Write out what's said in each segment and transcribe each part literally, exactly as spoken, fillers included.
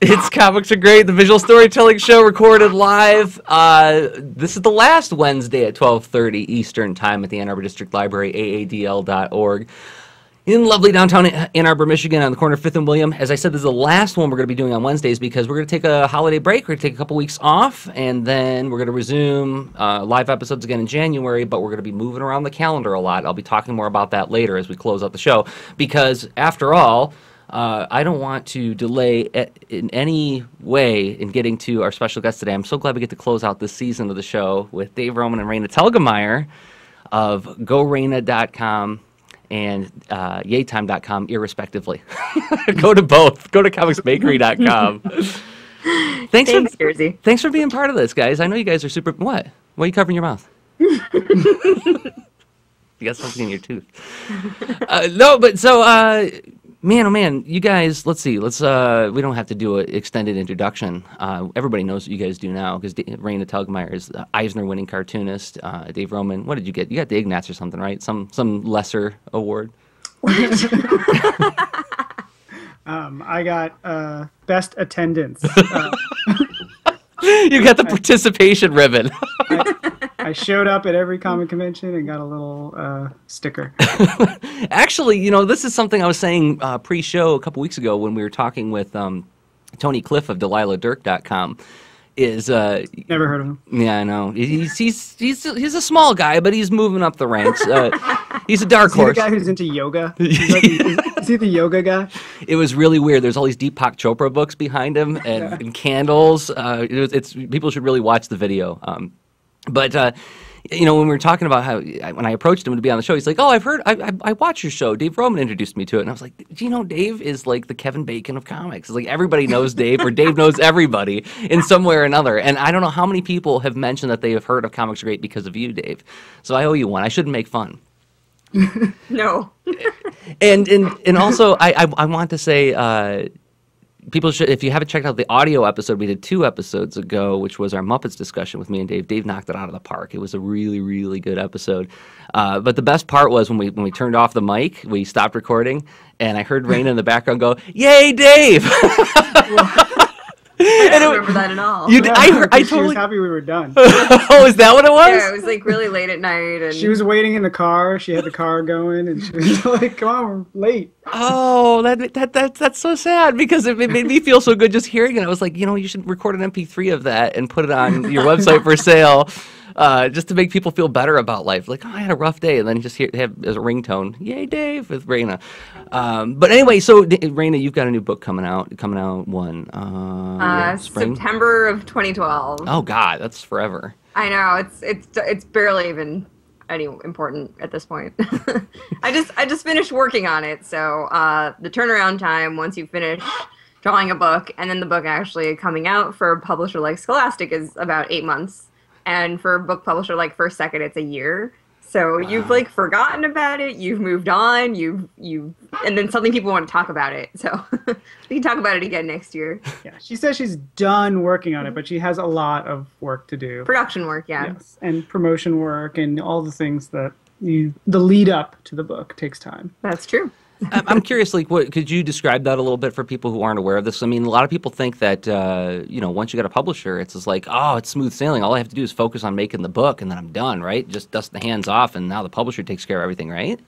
It's Comics Are Great, the visual storytelling show recorded live. Uh, this is the last Wednesday at twelve thirty Eastern Time at the Ann Arbor District Library, A A D L dot org. In lovely downtown Ann Arbor, Michigan, on the corner of fifth and William. As I said, this is the last one we're going to be doing on Wednesdays because we're going to take a holiday break. We're going to take a couple weeks off, and then we're going to resume uh, live episodes again in January, but we're going to be moving around the calendar a lot. I'll be talking more about that later as we close out the show because, after all, Uh, I don't want to delay a, in any way in getting to our special guest today. I'm so glad we get to close out this season of the show with Dave Roman and Raina Telgemeier of Go Raina dot com and uh, YayTime dot com, irrespectively. Go to both. Go to Comics Bakery dot com. Thanks, thanks, for, thanks for being part of this, guys. I know you guys are super... What? Why are you covering your mouth? You got something in your tooth. Uh, no, but so... Uh, Man, oh man, you guys, let's see, let's, uh, we don't have to do an extended introduction. Uh, everybody knows what you guys do now, because Raina Telgemeier is the Eisner-winning cartoonist. Uh, Dave Roman, what did you get? You got the Ignatz or something, right? Some some lesser award? um, I got uh, best attendance. Uh, you got the participation I, ribbon. I, I showed up at every comic convention and got a little uh, sticker. Actually, you know, this is something I was saying uh, pre-show a couple weeks ago when we were talking with um, Tony Cliff of Delilah Dirk dot com. Is uh, never heard of him. Yeah, I know. He's he's he's he's a small guy, but he's moving up the ranks. Uh, he's a dark horse. Is he the guy who's into yoga? He's like, is, is he the yoga guy? It was really weird. There's all these Deepak Chopra books behind him and, yeah. and candles. Uh, it, it's people should really watch the video. Um, but. Uh, You know, when we were talking about how, when I approached him to be on the show, he's like, oh, I've heard, I, I, I watch your show. Dave Roman introduced me to it. And I was like, do you know Dave is like the Kevin Bacon of comics? It's like everybody knows Dave, or Dave knows everybody in some way or another. And I don't know how many people have mentioned that they have heard of Comics Are Great because of you, Dave. So I owe you one. I shouldn't make fun. No. and, and, and also, I, I, I want to say... Uh, People should, if you haven't checked out the audio episode, we did two episodes ago, which was our Muppets discussion with me and Dave. Dave knocked it out of the park. It was a really, really good episode. Uh, but the best part was when we when we turned off the mic, we stopped recording, and I heard Raina in the background go, "Yay, Dave!" I don't it, remember that at all. You, yeah, I, I, I totally was happy we were done. Oh, is that what it was? Yeah, it was like really late at night. And... She was waiting in the car. She had the car going, and she was like, "Come on, we're late." Oh, that that that that's so sad because it made me feel so good just hearing it. I was like, you know, you should record an M P three of that and put it on your website for sale, uh, just to make people feel better about life. Like, oh, I had a rough day, and then just hear have as a ringtone, "Yay, Dave!" with Raina. Um, but anyway, so Raina, you've got a new book coming out. Coming out one. Uh, Uh, September of twenty twelve. Oh God, that's forever. I know it's it's it's barely even any important at this point. I just I just finished working on it, so uh, the turnaround time once you finish drawing a book and then the book actually coming out for a publisher like Scholastic is about eight months, and for a book publisher like First Second, it's a year. So wow. You've like forgotten about it. You've moved on. You've you, and then suddenly people want to talk about it. So we can talk about it again next year. Yeah, she says she's done working on it, but she has a lot of work to do. Production work, yeah, yes, and promotion work, and all the things that you, the lead up to the book takes time. That's true. I'm curious, like, what could you describe that a little bit for people who aren't aware of this? I mean, a lot of people think that, uh, you know, once you got a publisher, it's just like, oh, it's smooth sailing. All I have to do is focus on making the book, and then I'm done, right? Just dust the hands off, and now the publisher takes care of everything, right?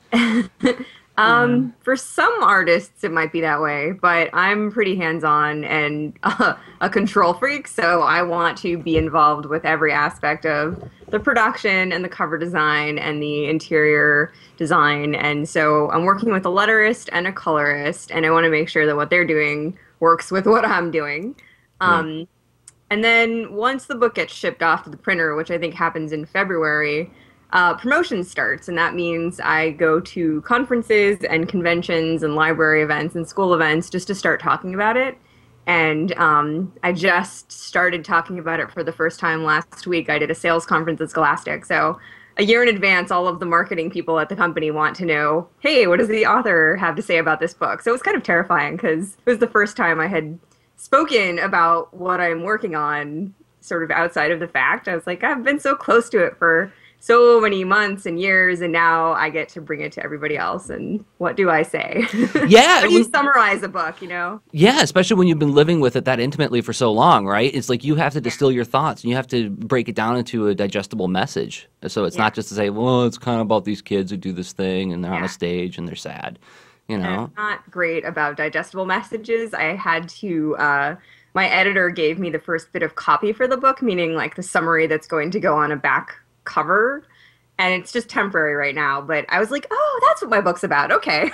um, yeah. For some artists, it might be that way, but I'm pretty hands-on and uh, a control freak, so I want to be involved with every aspect of the production and the cover design and the interior design. And so I'm working with a letterist and a colorist, and I want to make sure that what they're doing works with what I'm doing. Um, yeah. And then once the book gets shipped off to the printer, which I think happens in February, uh, promotion starts. And that means I go to conferences and conventions and library events and school events just to start talking about it. And um, I just started talking about it for the first time last week. I did a sales conference at Scholastic. So a year in advance, all of the marketing people at the company want to know, hey, what does the author have to say about this book? So it was kind of terrifying because it was the first time I had spoken about what I'm working on sort of outside of the fact. I was like, I've been so close to it for so many months and years, and now I get to bring it to everybody else. And what do I say? Yeah. How do you summarize a book, you know? Yeah, especially when you've been living with it that intimately for so long, right? It's like you have to distill yeah. your thoughts, and you have to break it down into a digestible message. So it's yeah. not just to say, well, it's kind of about these kids who do this thing, and they're yeah. on a stage, and they're sad, you know? I'm not great about digestible messages. I had to... Uh, my editor gave me the first bit of copy for the book, meaning like the summary that's going to go on a back cover, and it's just temporary right now, but I was like, oh, that's what my book's about, okay.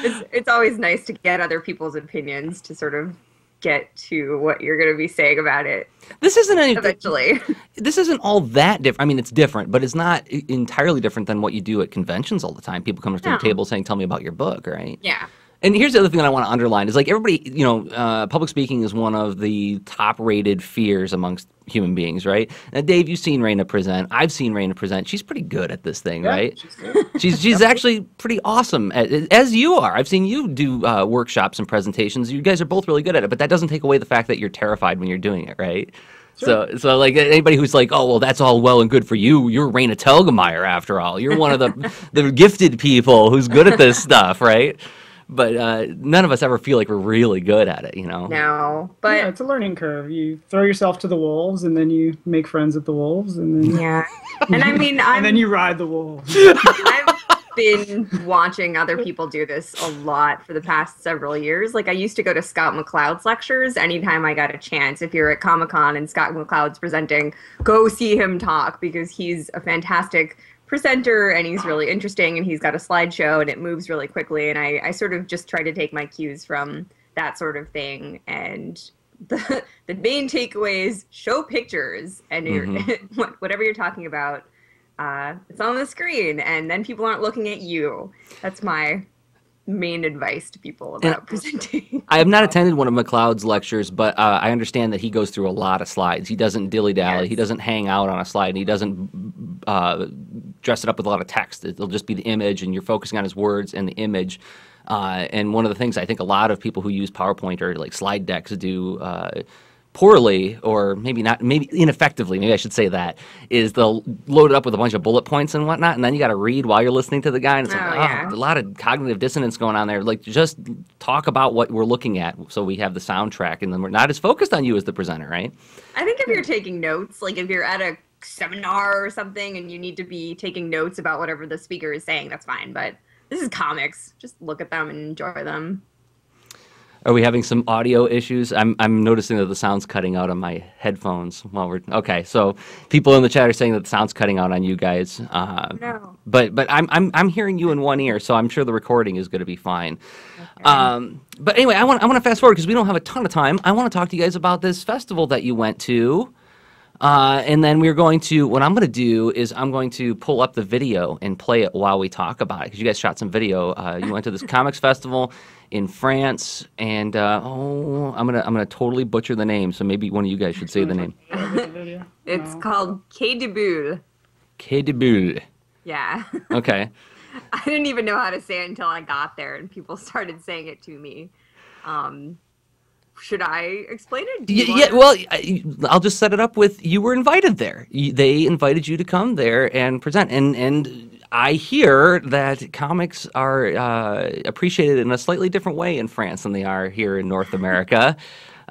it's, it's always nice to get other people's opinions to sort of get to what you're going to be saying about it. This isn't any, eventually. This isn't all that different. I mean, it's different, but it's not entirely different than what you do at conventions all the time. People come to no. the table saying, tell me about your book, right? Yeah. And here's the other thing that I want to underline is, like, everybody, you know, uh, public speaking is one of the top-rated fears amongst human beings, right? Now, Dave, you've seen Raina present. I've seen Raina present. She's pretty good at this thing, yeah, right? She's good. She's, she's actually pretty awesome, at, as you are. I've seen you do uh, workshops and presentations. You guys are both really good at it, but that doesn't take away the fact that you're terrified when you're doing it, right? Sure. So, so like anybody who's like, oh, well, that's all well and good for you. You're Raina Telgemeier, after all. You're one of the, the gifted people who's good at this stuff, right? But uh, none of us ever feel like we're really good at it, you know? No, but... Yeah, it's a learning curve. You throw yourself to the wolves, and then you make friends with the wolves, and then... Yeah. And I mean, I'm... And then you ride the wolves. I've been watching other people do this a lot for the past several years. Like, I used to go to Scott McCloud's lectures anytime I got a chance. If you're at Comic-Con and Scott McCloud's presenting, go see him talk, because he's a fantastic... presenter, and he's really interesting, and he's got a slideshow, and it moves really quickly, and I, I sort of just try to take my cues from that sort of thing. And the, the main takeaways: show pictures, and mm-hmm. you're, whatever you're talking about, uh, it's on the screen, and then people aren't looking at you. That's my main advice to people about and presenting. I have not attended one of McCloud's lectures, but uh, I understand that he goes through a lot of slides. He doesn't dilly-dally. Yes. He doesn't hang out on a slide, and he doesn't uh, dress it up with a lot of text. It'll just be the image, and you're focusing on his words and the image. Uh, and one of the things I think a lot of people who use PowerPoint or like slide decks do uh, poorly, or maybe not, maybe ineffectively, maybe I should say that, is they'll load it up with a bunch of bullet points and whatnot, and then you got to read while you're listening to the guy, and it's oh, like, oh, yeah. a lot of cognitive dissonance going on there. Like, just talk about what we're looking at, so we have the soundtrack, and then we're not as focused on you as the presenter, right? I think if you're taking notes, like if you're at a seminar or something and you need to be taking notes about whatever the speaker is saying, that's fine, but this is comics. Just look at them and enjoy them. Are we having some audio issues? I'm, I'm noticing that the sound's cutting out on my headphones while we're... Okay, so people in the chat are saying that the sound's cutting out on you guys. Uh, no. But, but I'm, I'm, I'm hearing you in one ear, so I'm sure the recording is going to be fine. Okay. Um, but anyway, I want, I want to fast forward because we don't have a ton of time. I want to talk to you guys about this festival that you went to. Uh, and then we're going to... What I'm going to do is I'm going to pull up the video and play it while we talk about it, because you guys shot some video. Uh, you went to this comics festival in France, and uh, oh, I'm gonna I'm gonna totally butcher the name. So maybe one of you guys should say the name. It's called Quai des Bulles. Quai des Bulles. Yeah. Okay. I didn't even know how to say it until I got there, and people started saying it to me. Um, should I explain it? Do you yeah, yeah. To... Well, I, I'll just set it up with, you were invited there. You, they invited you to come there and present, and and. I hear that comics are uh, appreciated in a slightly different way in France than they are here in North America.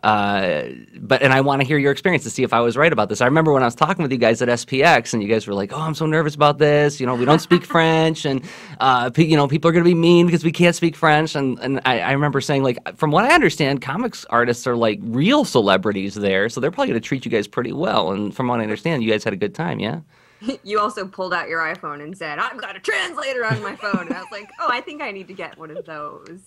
Uh, but and I want to hear your experience to see if I was right about this. I remember when I was talking with you guys at S P X, and you guys were like, "Oh, I'm so nervous about this. You know, we don't speak French, and uh, pe you know, people are going to be mean because we can't speak French." And and I, I remember saying, like, from what I understand, comics artists are like real celebrities there, so they're probably going to treat you guys pretty well. And from what I understand, you guys had a good time, yeah. You also pulled out your iPhone and said, "I've got a translator on my phone." And I was like, oh, I think I need to get one of those.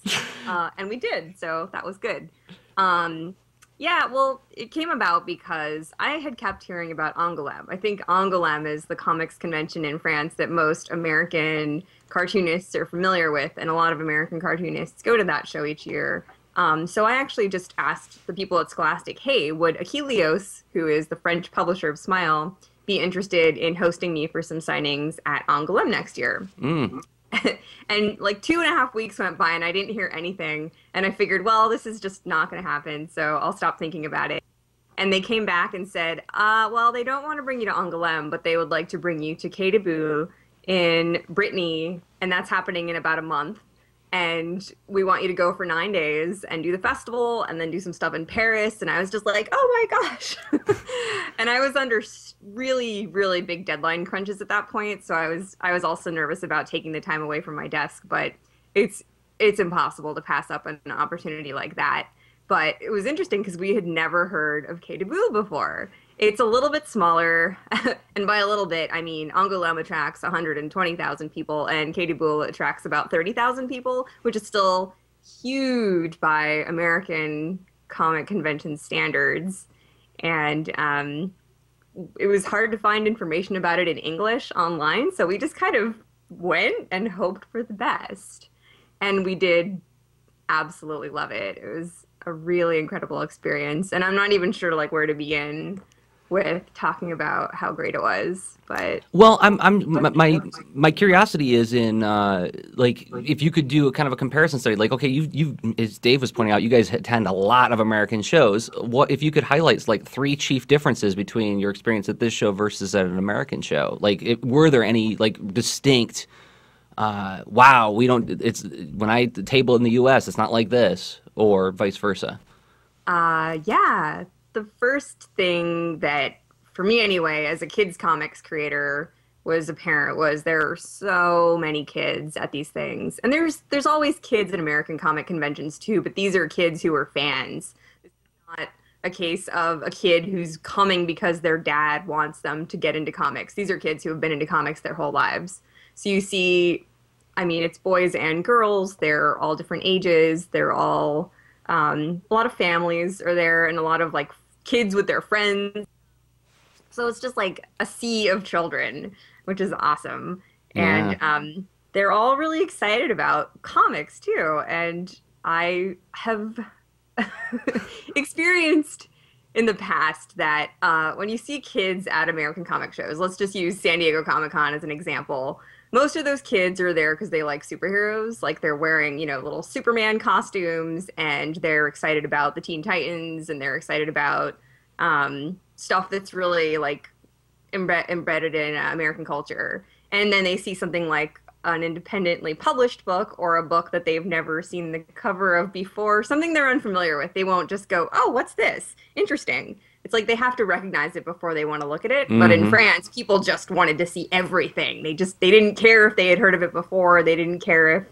Uh, and we did, so that was good. Um, yeah, well, it came about because I had kept hearing about Angoulême. I think Angoulême is the comics convention in France that most American cartoonists are familiar with, and a lot of American cartoonists go to that show each year. Um, so I actually just asked the people at Scholastic, hey, would Akileos, who is the French publisher of Smile, be interested in hosting me for some signings at Angoulême next year. Mm. And like two and a half weeks went by and I didn't hear anything. And I figured, well, this is just not going to happen, so I'll stop thinking about it. And they came back and said, uh, well, they don't want to bring you to Angoulême, but they would like to bring you to Quai des Bulles in Brittany, and that's happening in about a month. And we want you to go for nine days and do the festival and then do some stuff in Paris. And I was just like, oh, my gosh. And I was under really, really big deadline crunches at that point. So I was I was also nervous about taking the time away from my desk. But it's it's impossible to pass up an opportunity like that. But it was interesting because we had never heard of Quai des Bulles before. It's a little bit smaller, and by a little bit, I mean Angoulême attracts one hundred twenty thousand people, and Quai des Bulles attracts about thirty thousand people, which is still huge by American comic convention standards. And um, it was hard to find information about it in English online, so we just kind of went and hoped for the best. And we did absolutely love it. It was a really incredible experience, and I'm not even sure like where to begin with talking about how great it was, but well, I'm I'm my my curiosity is in uh, like if you could do a kind of a comparison study, like okay, you you as Dave was pointing out, you guys attend a lot of American shows. What if you could highlight like three chief differences between your experience at this show versus at an American show? Like, it, were there any like distinct uh, wow, we don't it's when I the table in the U S it's not like this, or vice versa? Uh, yeah. The first thing that, for me anyway, as a kids comics creator was apparent was there are so many kids at these things. And there's there's always kids at American comic conventions too, but these are kids who are fans. It's not a case of a kid who's coming because their dad wants them to get into comics. These are kids who have been into comics their whole lives. So you see, I mean, it's boys and girls. They're all different ages. They're all, um, a lot of families are there, and a lot of like kids with their friends. So it's just like a sea of children, which is awesome. Yeah. And um, they're all really excited about comics too. And I have experienced in the past that uh, when you see kids at American comic shows, let's just use San Diego Comic-Con as an example. Most of those kids are there because they like superheroes. Like, they're wearing, you know, little Superman costumes, and they're excited about the Teen Titans, and they're excited about um, stuff that's really like imbe- embedded in uh, American culture. And then they see something like an independently published book, or a book that they've never seen the cover of before, something they're unfamiliar with. They won't just go, "Oh, what's this? Interesting." It's like they have to recognize it before they want to look at it. Mm-hmm. But in France, people just wanted to see everything. They just they didn't care if they had heard of it before. They didn't care if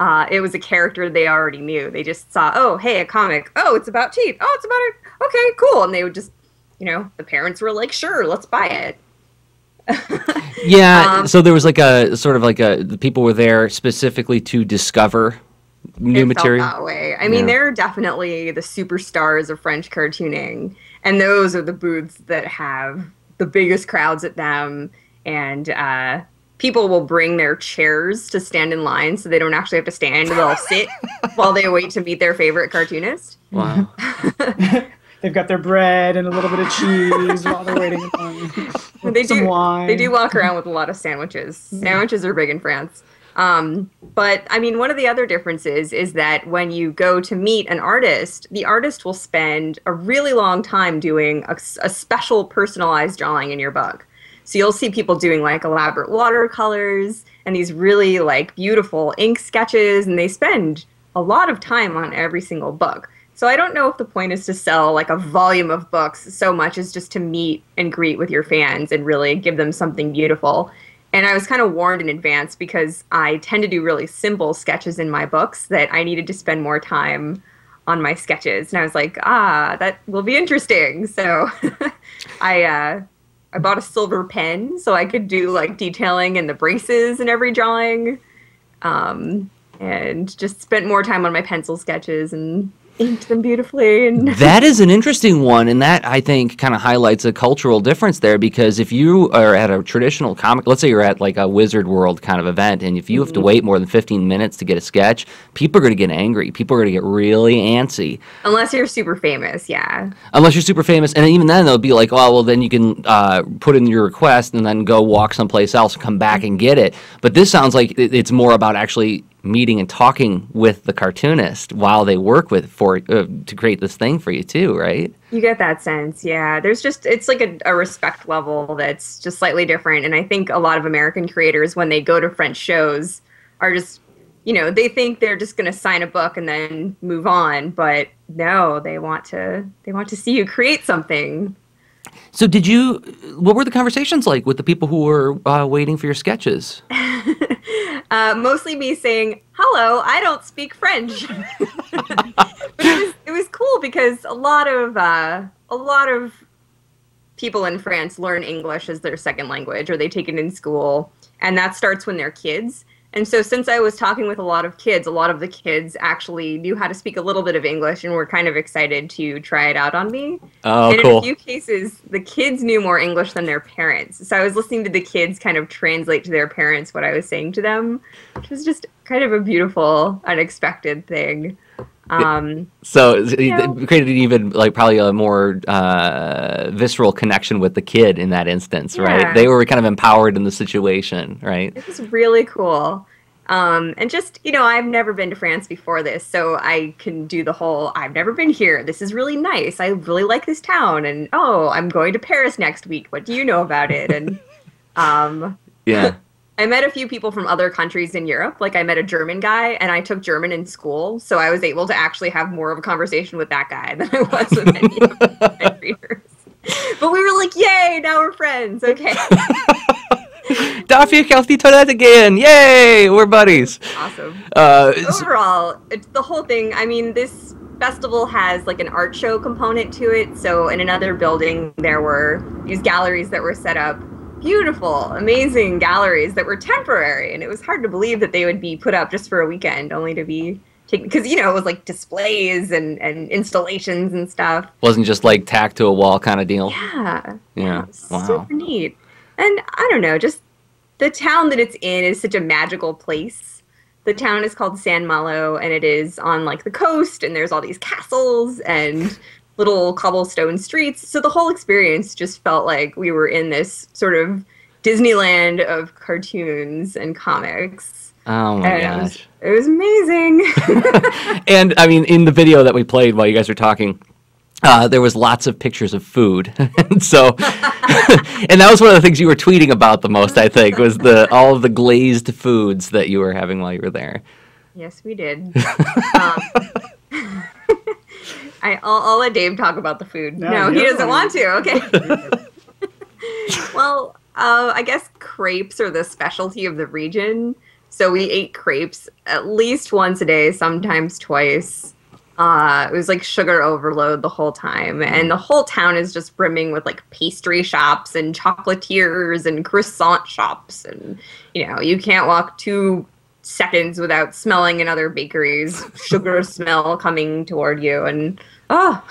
uh, it was a character they already knew. They just saw, oh, hey, a comic. Oh, it's about teeth. Oh, it's about it. Okay, cool. And they would just, you know, the parents were like, sure, let's buy it. Yeah. Um, so there was like a sort of like a the people were there specifically to discover new it material. Felt that way. I mean, yeah. They're definitely the superstars of French cartooning. And those are the booths that have the biggest crowds at them. And uh, people will bring their chairs to stand in line so they don't actually have to stand. They'll sit while they wait to meet their favorite cartoonist. Wow. They've got their bread and a little bit of cheese while they're waiting in line. They do, wine. They do walk around with a lot of sandwiches. Yeah. Sandwiches are big in France. Um, but, I mean, one of the other differences is that when you go to meet an artist, the artist will spend a really long time doing a, a special personalized drawing in your book. So you'll see people doing, like, elaborate watercolors and these really, like, beautiful ink sketches, and they spend a lot of time on every single book. So I don't know if the point is to sell, like, a volume of books so much as just to meet and greet with your fans and really give them something beautiful. And I was kind of warned in advance because I tend to do really simple sketches in my books that I needed to spend more time on my sketches. And I was like, ah, that will be interesting. So I uh, I bought a silver pen so I could do like detailing and the braces in every drawing, um, and just spent more time on my pencil sketches and inked them beautifully. And that is an interesting one, and that I think kind of highlights a cultural difference there, because if you are at a traditional comic, let's say you're at like a Wizard World kind of event, and if you mm-hmm. have to wait more than fifteen minutes to get a sketch, people are going to get angry. People are going to get really antsy. Unless you're super famous, yeah. Unless you're super famous, and even then they'll be like, oh, well, then you can uh, put in your request and then go walk someplace else and come back and get it. But this sounds like it's more about actually meeting and talking with the cartoonist while they work with for uh, to create this thing for you too, right? You get that sense, yeah. There's just, it's like a, a respect level that's just slightly different. And I think a lot of American creators, when they go to French shows, are just, you know, they think they're just going to sign a book and then move on. But no, they want to, they want to see you create something. So did you, what were the conversations like with the people who were uh, waiting for your sketches? uh, mostly me saying, hello, I don't speak French. But it was, it was cool because a lot of, uh, a lot of people in France learn English as their second language, or they take it in school. And that starts when they're kids. And so since I was talking with a lot of kids, a lot of the kids actually knew how to speak a little bit of English and were kind of excited to try it out on me. Oh, and cool. In a few cases, the kids knew more English than their parents. So I was listening to the kids kind of translate to their parents what I was saying to them, which was just kind of a beautiful, unexpected thing. Um, so it you know. created an even, like, probably a more uh, visceral connection with the kid in that instance, yeah. right? They were kind of empowered in the situation, right? It was really cool. Um, and just, you know, I've never been to France before this, so I can do the whole, I've never been here, this is really nice, I really like this town, and oh, I'm going to Paris next week, what do you know about it? And um, yeah. I met a few people from other countries in Europe. Like, I met a German guy, and I took German in school, so I was able to actually have more of a conversation with that guy than I was with any of my readers. But we were like, yay, now we're friends, okay. Dafür kauft die Toilette again, yay, we're buddies. Awesome. Uh, Overall, it's the whole thing, I mean, this festival has, like, an art show component to it, so in another building there were these galleries that were set up. Beautiful, amazing galleries that were temporary, and it was hard to believe that they would be put up just for a weekend, only to be taken, because, you know, it was like displays and, and installations and stuff. Wasn't just like tacked to a wall kind of deal. Yeah. Yeah. Wow. Super neat. And I don't know, just the town that it's in is such a magical place. The town is called San Malo, and it is on, like, the coast, and there's all these castles and little cobblestone streets. So the whole experience just felt like we were in this sort of Disneyland of cartoons and comics. Oh, my and gosh. It was amazing. And, I mean, in the video that we played while you guys were talking, uh, there was lots of pictures of food. And so, and that was one of the things you were tweeting about the most, I think, was the all of the glazed foods that you were having while you were there. Yes, we did. um, I, I'll, I'll let Dave talk about the food. No, no he doesn't right. want to. Okay. Well, uh, I guess crepes are the specialty of the region. So we ate crepes at least once a day, sometimes twice. Uh, it was like sugar overload the whole time. And the whole town is just brimming with, like, pastry shops and chocolatiers and croissant shops. And, you know, you can't walk too seconds without smelling another bakery's sugar smell coming toward you, and oh,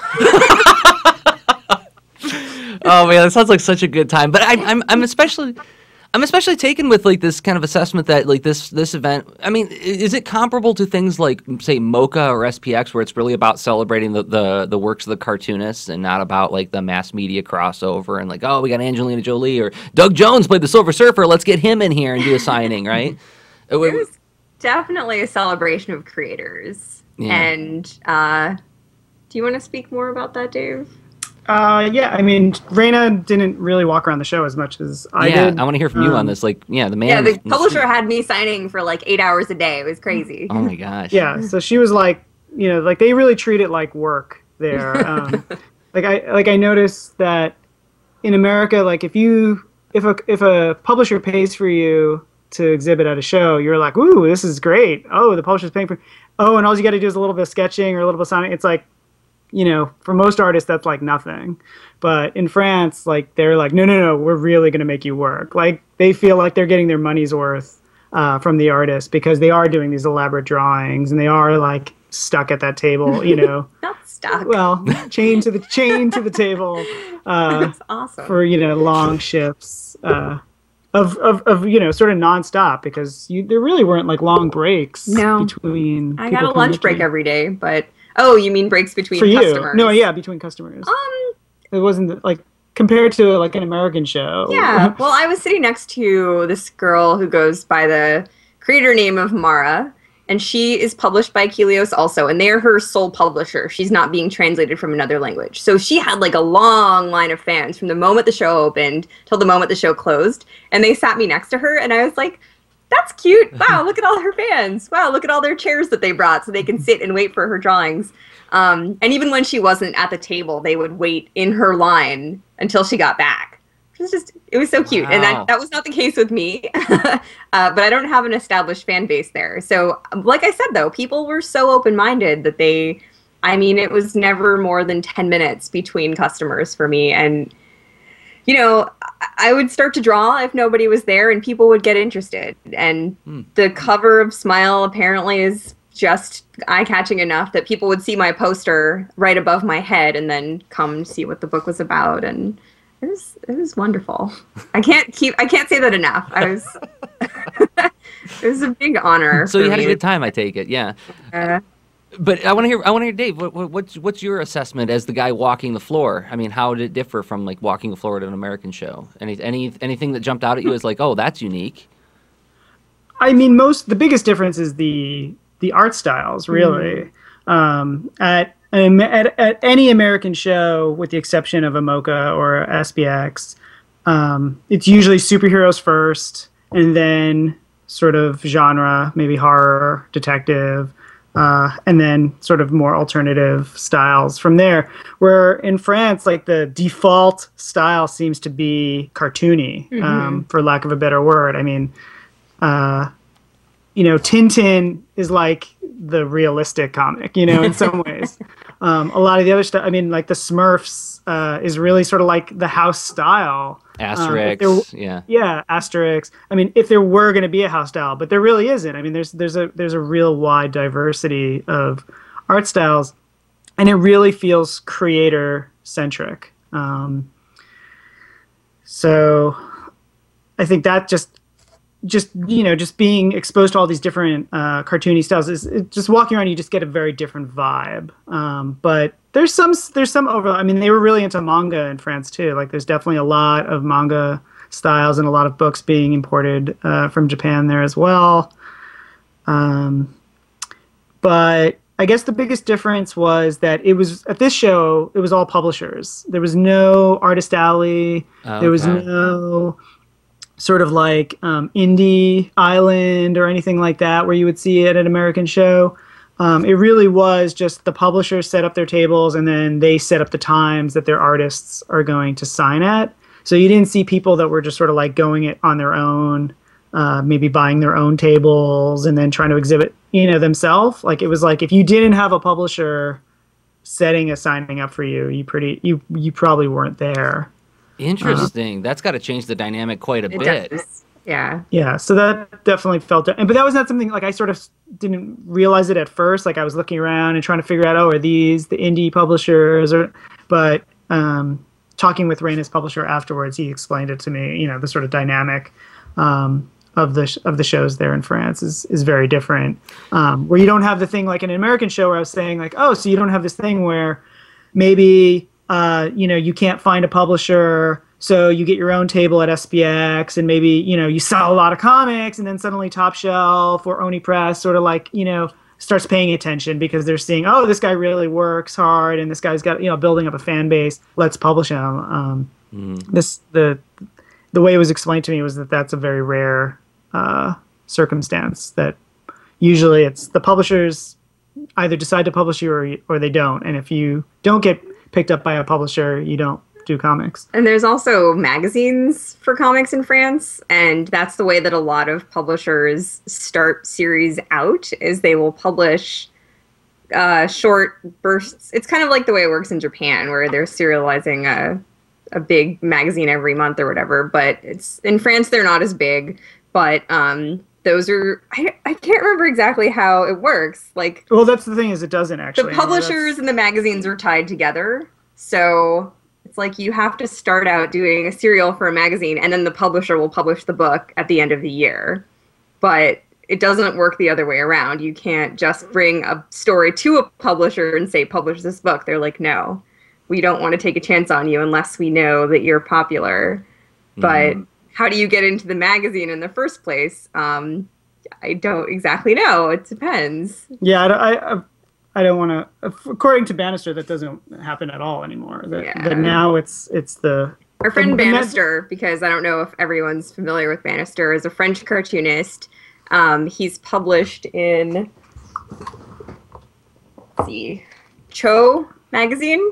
oh man, that sounds like such a good time. But I, I'm, I'm especially, I'm especially taken with, like, this kind of assessment that, like, this this event. I mean, is it comparable to things like, say, MOCA or S P X, where it's really about celebrating the the, the works of the cartoonists and not about, like, the mass media crossover and, like, oh, we got Angelina Jolie or Doug Jones played the Silver Surfer, let's get him in here and do a signing, right? It was definitely a celebration of creators. Yeah. And uh, do you want to speak more about that, Dave? Uh, yeah, I mean, Raina didn't really walk around the show as much as I yeah, did. Yeah, I want to hear from um, you on this. Like, yeah, the man. Yeah, the publisher the had me signing for like eight hours a day. It was crazy. Oh my gosh. Yeah, so she was like, you know, like, they really treat it like work there. um, like I like I noticed that in America, like, if you if a if a publisher pays for you to exhibit at a show, you're like, ooh, this is great. Oh, the publisher's paying for, oh, and all you got to do is a little bit of sketching or a little bit of signing. It's like, you know, for most artists, that's like nothing. But in France, like, they're like, no, no, no, we're really going to make you work. Like, they feel like they're getting their money's worth uh, from the artist, because they are doing these elaborate drawings and they are, like, stuck at that table, you know. Not stuck. Well, chained to the chained to the table. Uh, that's awesome. For, you know, long shifts. Uh, Of, of, of, you know, sort of nonstop, because you, there really weren't, like, long breaks. No. Between I got a lunch break every day, but, oh, you mean breaks between For customers. You. No, yeah, between customers. Um. It wasn't, like, compared to, like, an American show. Yeah, well, I was sitting next to this girl who goes by the creator name of Mara, And she is published by Akileos also, and they're her sole publisher. She's not being translated from another language. So she had like a long line of fans from the moment the show opened till the moment the show closed. And they sat me next to her, and I was like, that's cute. Wow, look at all her fans. Wow, look at all their chairs that they brought so they can sit and wait for her drawings. Um, and even when she wasn't at the table, they would wait in her line until she got back. It was just, it was so cute. Wow. And that, that was not the case with me. uh, but I don't have an established fan base there. So like I said, though, people were so open-minded that they, I mean, it was never more than ten minutes between customers for me. And, you know, I would start to draw if nobody was there and people would get interested. And mm. the cover of Smile apparently is just eye-catching enough that people would see my poster right above my head and then come see what the book was about. And it was, it was wonderful. I can't keep I can't say that enough. I was it was a big honor. So you had me. A good time, I take it. Yeah. Uh, but I want to hear I want to hear Dave, what, what, what's what's your assessment as the guy walking the floor? I mean, how did it differ from like walking the floor at an American show? Any any anything that jumped out at you as like, "Oh, that's unique." I mean, most the biggest difference is the the art styles, really. Mm. Um at Um, at, at any American show, with the exception of a MOCA or S P X, um, it's usually superheroes first, and then sort of genre, maybe horror, detective, uh, and then sort of more alternative styles from there. Where in France, like the default style seems to be cartoony, mm-hmm. um, for lack of a better word. I mean, uh, you know, Tintin is like the realistic comic, you know, in some ways. Um, a lot of the other stuff, I mean, like the Smurfs uh, is really sort of like the house style. Asterix, um, yeah. Yeah, Asterix. I mean, if there were going to be a house style, but there really isn't. I mean, there's there's a there's a real wide diversity of art styles, and it really feels creator-centric. Um, so I think that just... just, you know, just being exposed to all these different uh, cartoony styles is it, just walking around. You just get a very different vibe. Um, but there's some there's some overlap. I mean, they were really into manga in France too. Like, there's definitely a lot of manga styles and a lot of books being imported uh, from Japan there as well. Um, but I guess the biggest difference was that it was at this show. It was all publishers. There was no Artist Alley. Okay. There was no sort of like um, Indie Island or anything like that where you would see it at an American show. Um, it really was just the publishers set up their tables and then they set up the times that their artists are going to sign at. So you didn't see people that were just sort of like going it on their own, uh, maybe buying their own tables and then trying to exhibit, you know, themselves. Like, it was like if you didn't have a publisher setting a signing up for you, you pretty you you probably weren't there. Interesting. Uh, That's got to change the dynamic quite a bit. Does. Yeah. Yeah. So that definitely felt, and but that was not something like I sort of didn't realize it at first. Like, I was looking around and trying to figure out, oh, are these the indie publishers? Or, but um, talking with Raina's publisher afterwards, he explained it to me. You know, the sort of dynamic um, of the sh of the shows there in France is is very different. Um, where you don't have the thing like in an American show where I was saying like, oh, so you don't have this thing where maybe. Uh, you know, you can't find a publisher, so you get your own table at S P X, and maybe, you know, you sell a lot of comics, and then suddenly Top Shelf or Oni Press sort of like, you know, starts paying attention because they're seeing, oh, this guy really works hard, and this guy's got, you know, building up a fan base. Let's publish him. Um, mm. This the the way it was explained to me was that that's a very rare uh, circumstance. That usually it's the publishers either decide to publish you or or they don't, and if you don't get picked up by a publisher, you don't do comics. And there's also magazines for comics in France, and that's the way that a lot of publishers start series out, is they will publish uh, short bursts. It's kind of like the way it works in Japan, where they're serializing a, a big magazine every month or whatever, but it's in France they're not as big, but um, those are, I, I can't remember exactly how it works. Like, well, that's the thing, is it doesn't actually. The publishers and the magazines are tied together. So it's like you have to start out doing a serial for a magazine, and then the publisher will publish the book at the end of the year. But it doesn't work the other way around. You can't just bring a story to a publisher and say, publish this book. They're like, no, we don't want to take a chance on you unless we know that you're popular. Mm. But how do you get into the magazine in the first place? Um, I don't exactly know. It depends. Yeah, I, I, I don't want to. According to Bannister, that doesn't happen at all anymore. That, yeah. that now it's it's the our friend the, Bannister, because I don't know if everyone's familiar with Bannister, is a French cartoonist. Um, he's published in let's see, Cho magazine,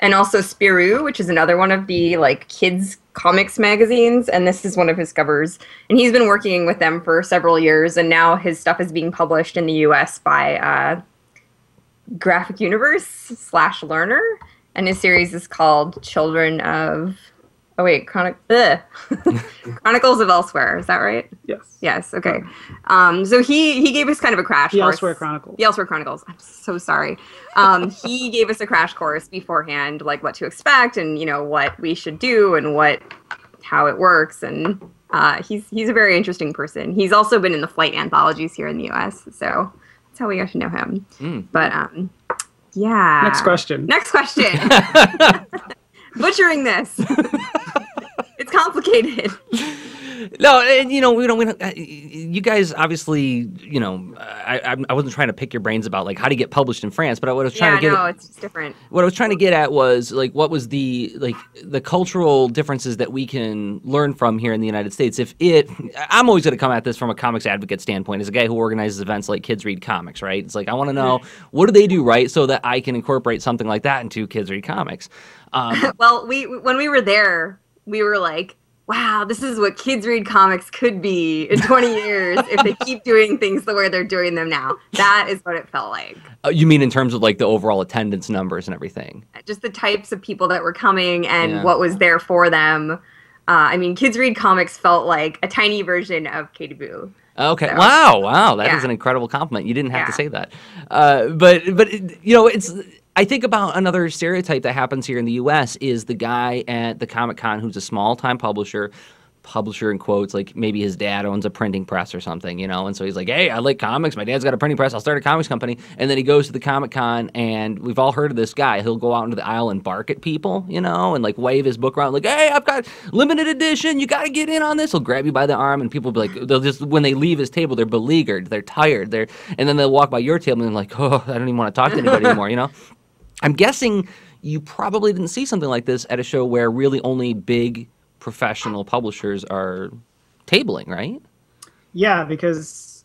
and also Spirou, which is another one of the like kids comics magazines, and this is one of his covers. And he's been working with them for several years, and now his stuff is being published in the U S by uh, Graphic Universe slash Learner, and his series is called Children of... Oh, wait, Chronic Chronicles of Elsewhere. Is that right? Yes. Yes, okay. Um, so he, he gave us kind of a crash the course. The Elsewhere Chronicles. The Elsewhere Chronicles. I'm so sorry. Um, he gave us a crash course beforehand, like what to expect and, you know, what we should do and what how it works. And uh, he's, he's a very interesting person. He's also been in the Flight anthologies here in the U S, so that's how we got to know him. Mm. But, um, yeah. Next question. Next question. Butchering this. It's complicated. No, and you know, we don't, we don't, you guys obviously, you know, I I wasn't trying to pick your brains about like how to get published in France, but what I was trying yeah, to get no, at, it's just different. What I was trying to get at was like what was the like the cultural differences that we can learn from here in the United States. If it, I'm always going to come at this from a comics advocate standpoint as a guy who organizes events like Kids Read Comics, right? It's like I want to know what do they do right so that I can incorporate something like that into Kids Read Comics. Um, well, we when we were there, we were like, wow, this is what Kids Read Comics could be in twenty years if they keep doing things the way they're doing them now. That is what it felt like. Uh, you mean in terms of like the overall attendance numbers and everything? Just the types of people that were coming and yeah. what was there for them. Uh, I mean, Kids Read Comics felt like a tiny version of Quai des Bulles. Okay. So, wow. Wow. That yeah. is an incredible compliment. You didn't have yeah. to say that. Uh, but, but you know, it's... I think about another stereotype that happens here in the U S is the guy at the Comic-Con who's a small-time publisher, publisher in quotes, like maybe his dad owns a printing press or something, you know, and so he's like, hey, I like comics, my dad's got a printing press, I'll start a comics company, and then he goes to the Comic-Con, and we've all heard of this guy, he'll go out into the aisle and bark at people, you know, and like wave his book around, like, hey, I've got limited edition, you gotta get in on this, he'll grab you by the arm, and people will be like, they'll just, when they leave his table, they're beleaguered, they're tired, they're, and then they'll walk by your table, and they're like, oh, I don't even want to talk to anybody anymore, you know? I'm guessing you probably didn't see something like this at a show where really only big professional publishers are tabling, right? Yeah, because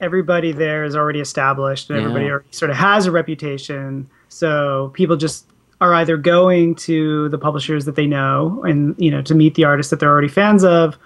everybody there is already established and yeah. everybody already sort of has a reputation. So people just are either going to the publishers that they know and, you know, to meet the artists that they're already fans of,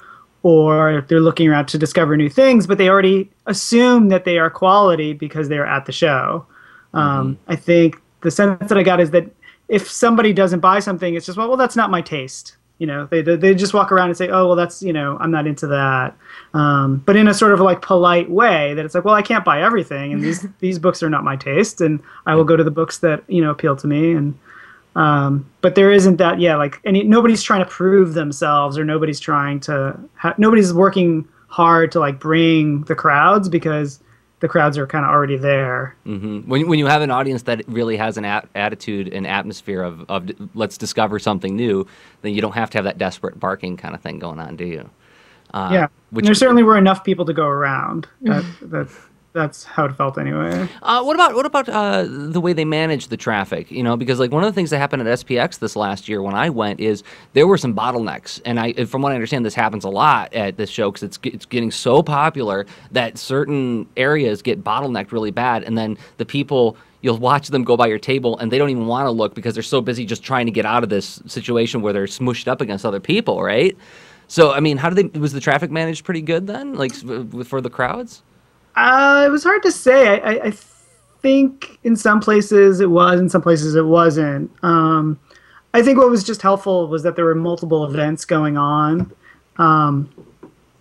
or they're looking around to discover new things, but they already assume that they are quality because they're at the show. Um, mm-hmm. I think the sense that I got is that if somebody doesn't buy something, it's just, well, well, that's not my taste. You know, they, they just walk around and say, oh, well, that's, you know, I'm not into that. Um, but in a sort of like polite way that it's like, well, I can't buy everything. And these, these books are not my taste. And I will go to the books that, you know, appeal to me. And, um, but there isn't that, yeah, like any, nobody's trying to prove themselves or nobody's trying to, ha nobody's working hard to like bring the crowds because the crowds are kind of already there. Mm-hmm. When when you have an audience that really has an at attitude and atmosphere of, of let's discover something new, then you don't have to have that desperate barking kind of thing going on, do you? Uh, yeah, which there certainly were enough people to go around. That, that's, that's how it felt anyway. Uh, what about what about uh, the way they manage the traffic? You know, because like one of the things that happened at S P X this last year when I went is there were some bottlenecks, and I from what I understand this happens a lot at this show because it's it's getting so popular that certain areas get bottlenecked really bad, and then the people. You'll watch them go by your table, and they don't even want to look because they're so busy just trying to get out of this situation where they're smooshed up against other people, right? So, I mean, how did they? Was the traffic managed pretty good then, like for the crowds? Uh, it was hard to say. I, I think in some places it was, in some places it wasn't. Um, I think what was just helpful was that there were multiple events going on. Um,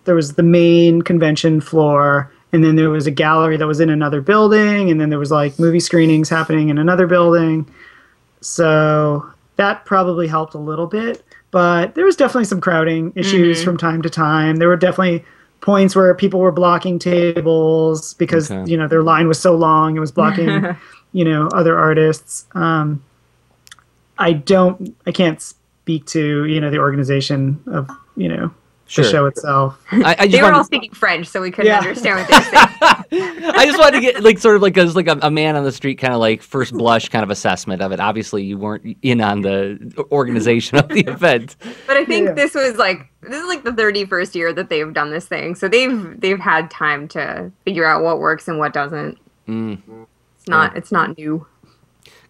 there was the main convention floor. And then there was a gallery that was in another building, and then there was like movie screenings happening in another building. So that probably helped a little bit, but there was definitely some crowding issues mm-hmm. from time to time. There were definitely points where people were blocking tables because, okay. you know, their line was so long, it was blocking, you know, other artists. Um, I don't, I can't speak to, you know, the organization of, you know, sure. the show itself. I, I just they were all to... speaking French, so we couldn't yeah. understand what they were saying. I just wanted to get like sort of like a, like a, a man on the street kind of like first blush kind of assessment of it. Obviously, you weren't in on the organization of the event. But I think yeah. this was like this is like the thirty-first year that they've done this thing, so they've they've had time to figure out what works and what doesn't. Mm. It's not yeah. it's not new.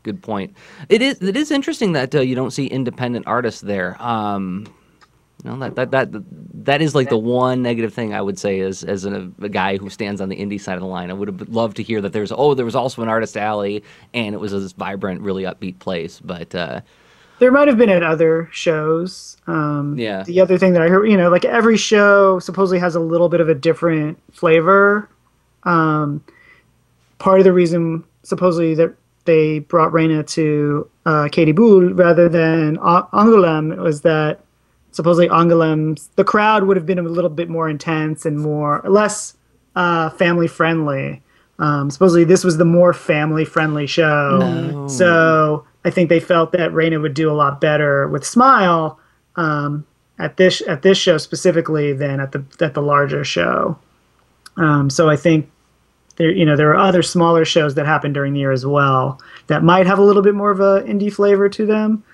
Good point. It is it is interesting that uh, you don't see independent artists there. Um, you know, that that that that is like the one negative thing I would say is as a, a guy who stands on the indie side of the line. I would have loved to hear that there's oh there was also an artist alley and it was this vibrant, really upbeat place. But uh, there might have been at other shows. Um, yeah. The other thing that I heard, you know, like every show supposedly has a little bit of a different flavor. Um, part of the reason supposedly that they brought Raina to uh, Quai des Bulles rather than uh, Angoulême was that supposedly Angoulême, the crowd would have been a little bit more intense and more less uh, family friendly. Um, supposedly this was the more family friendly show. No. So I think they felt that Raina would do a lot better with Smile um, at this at this show specifically than at the at the larger show. Um, so I think. There, you know, there are other smaller shows that happen during the year as well that might have a little bit more of an indie flavor to them.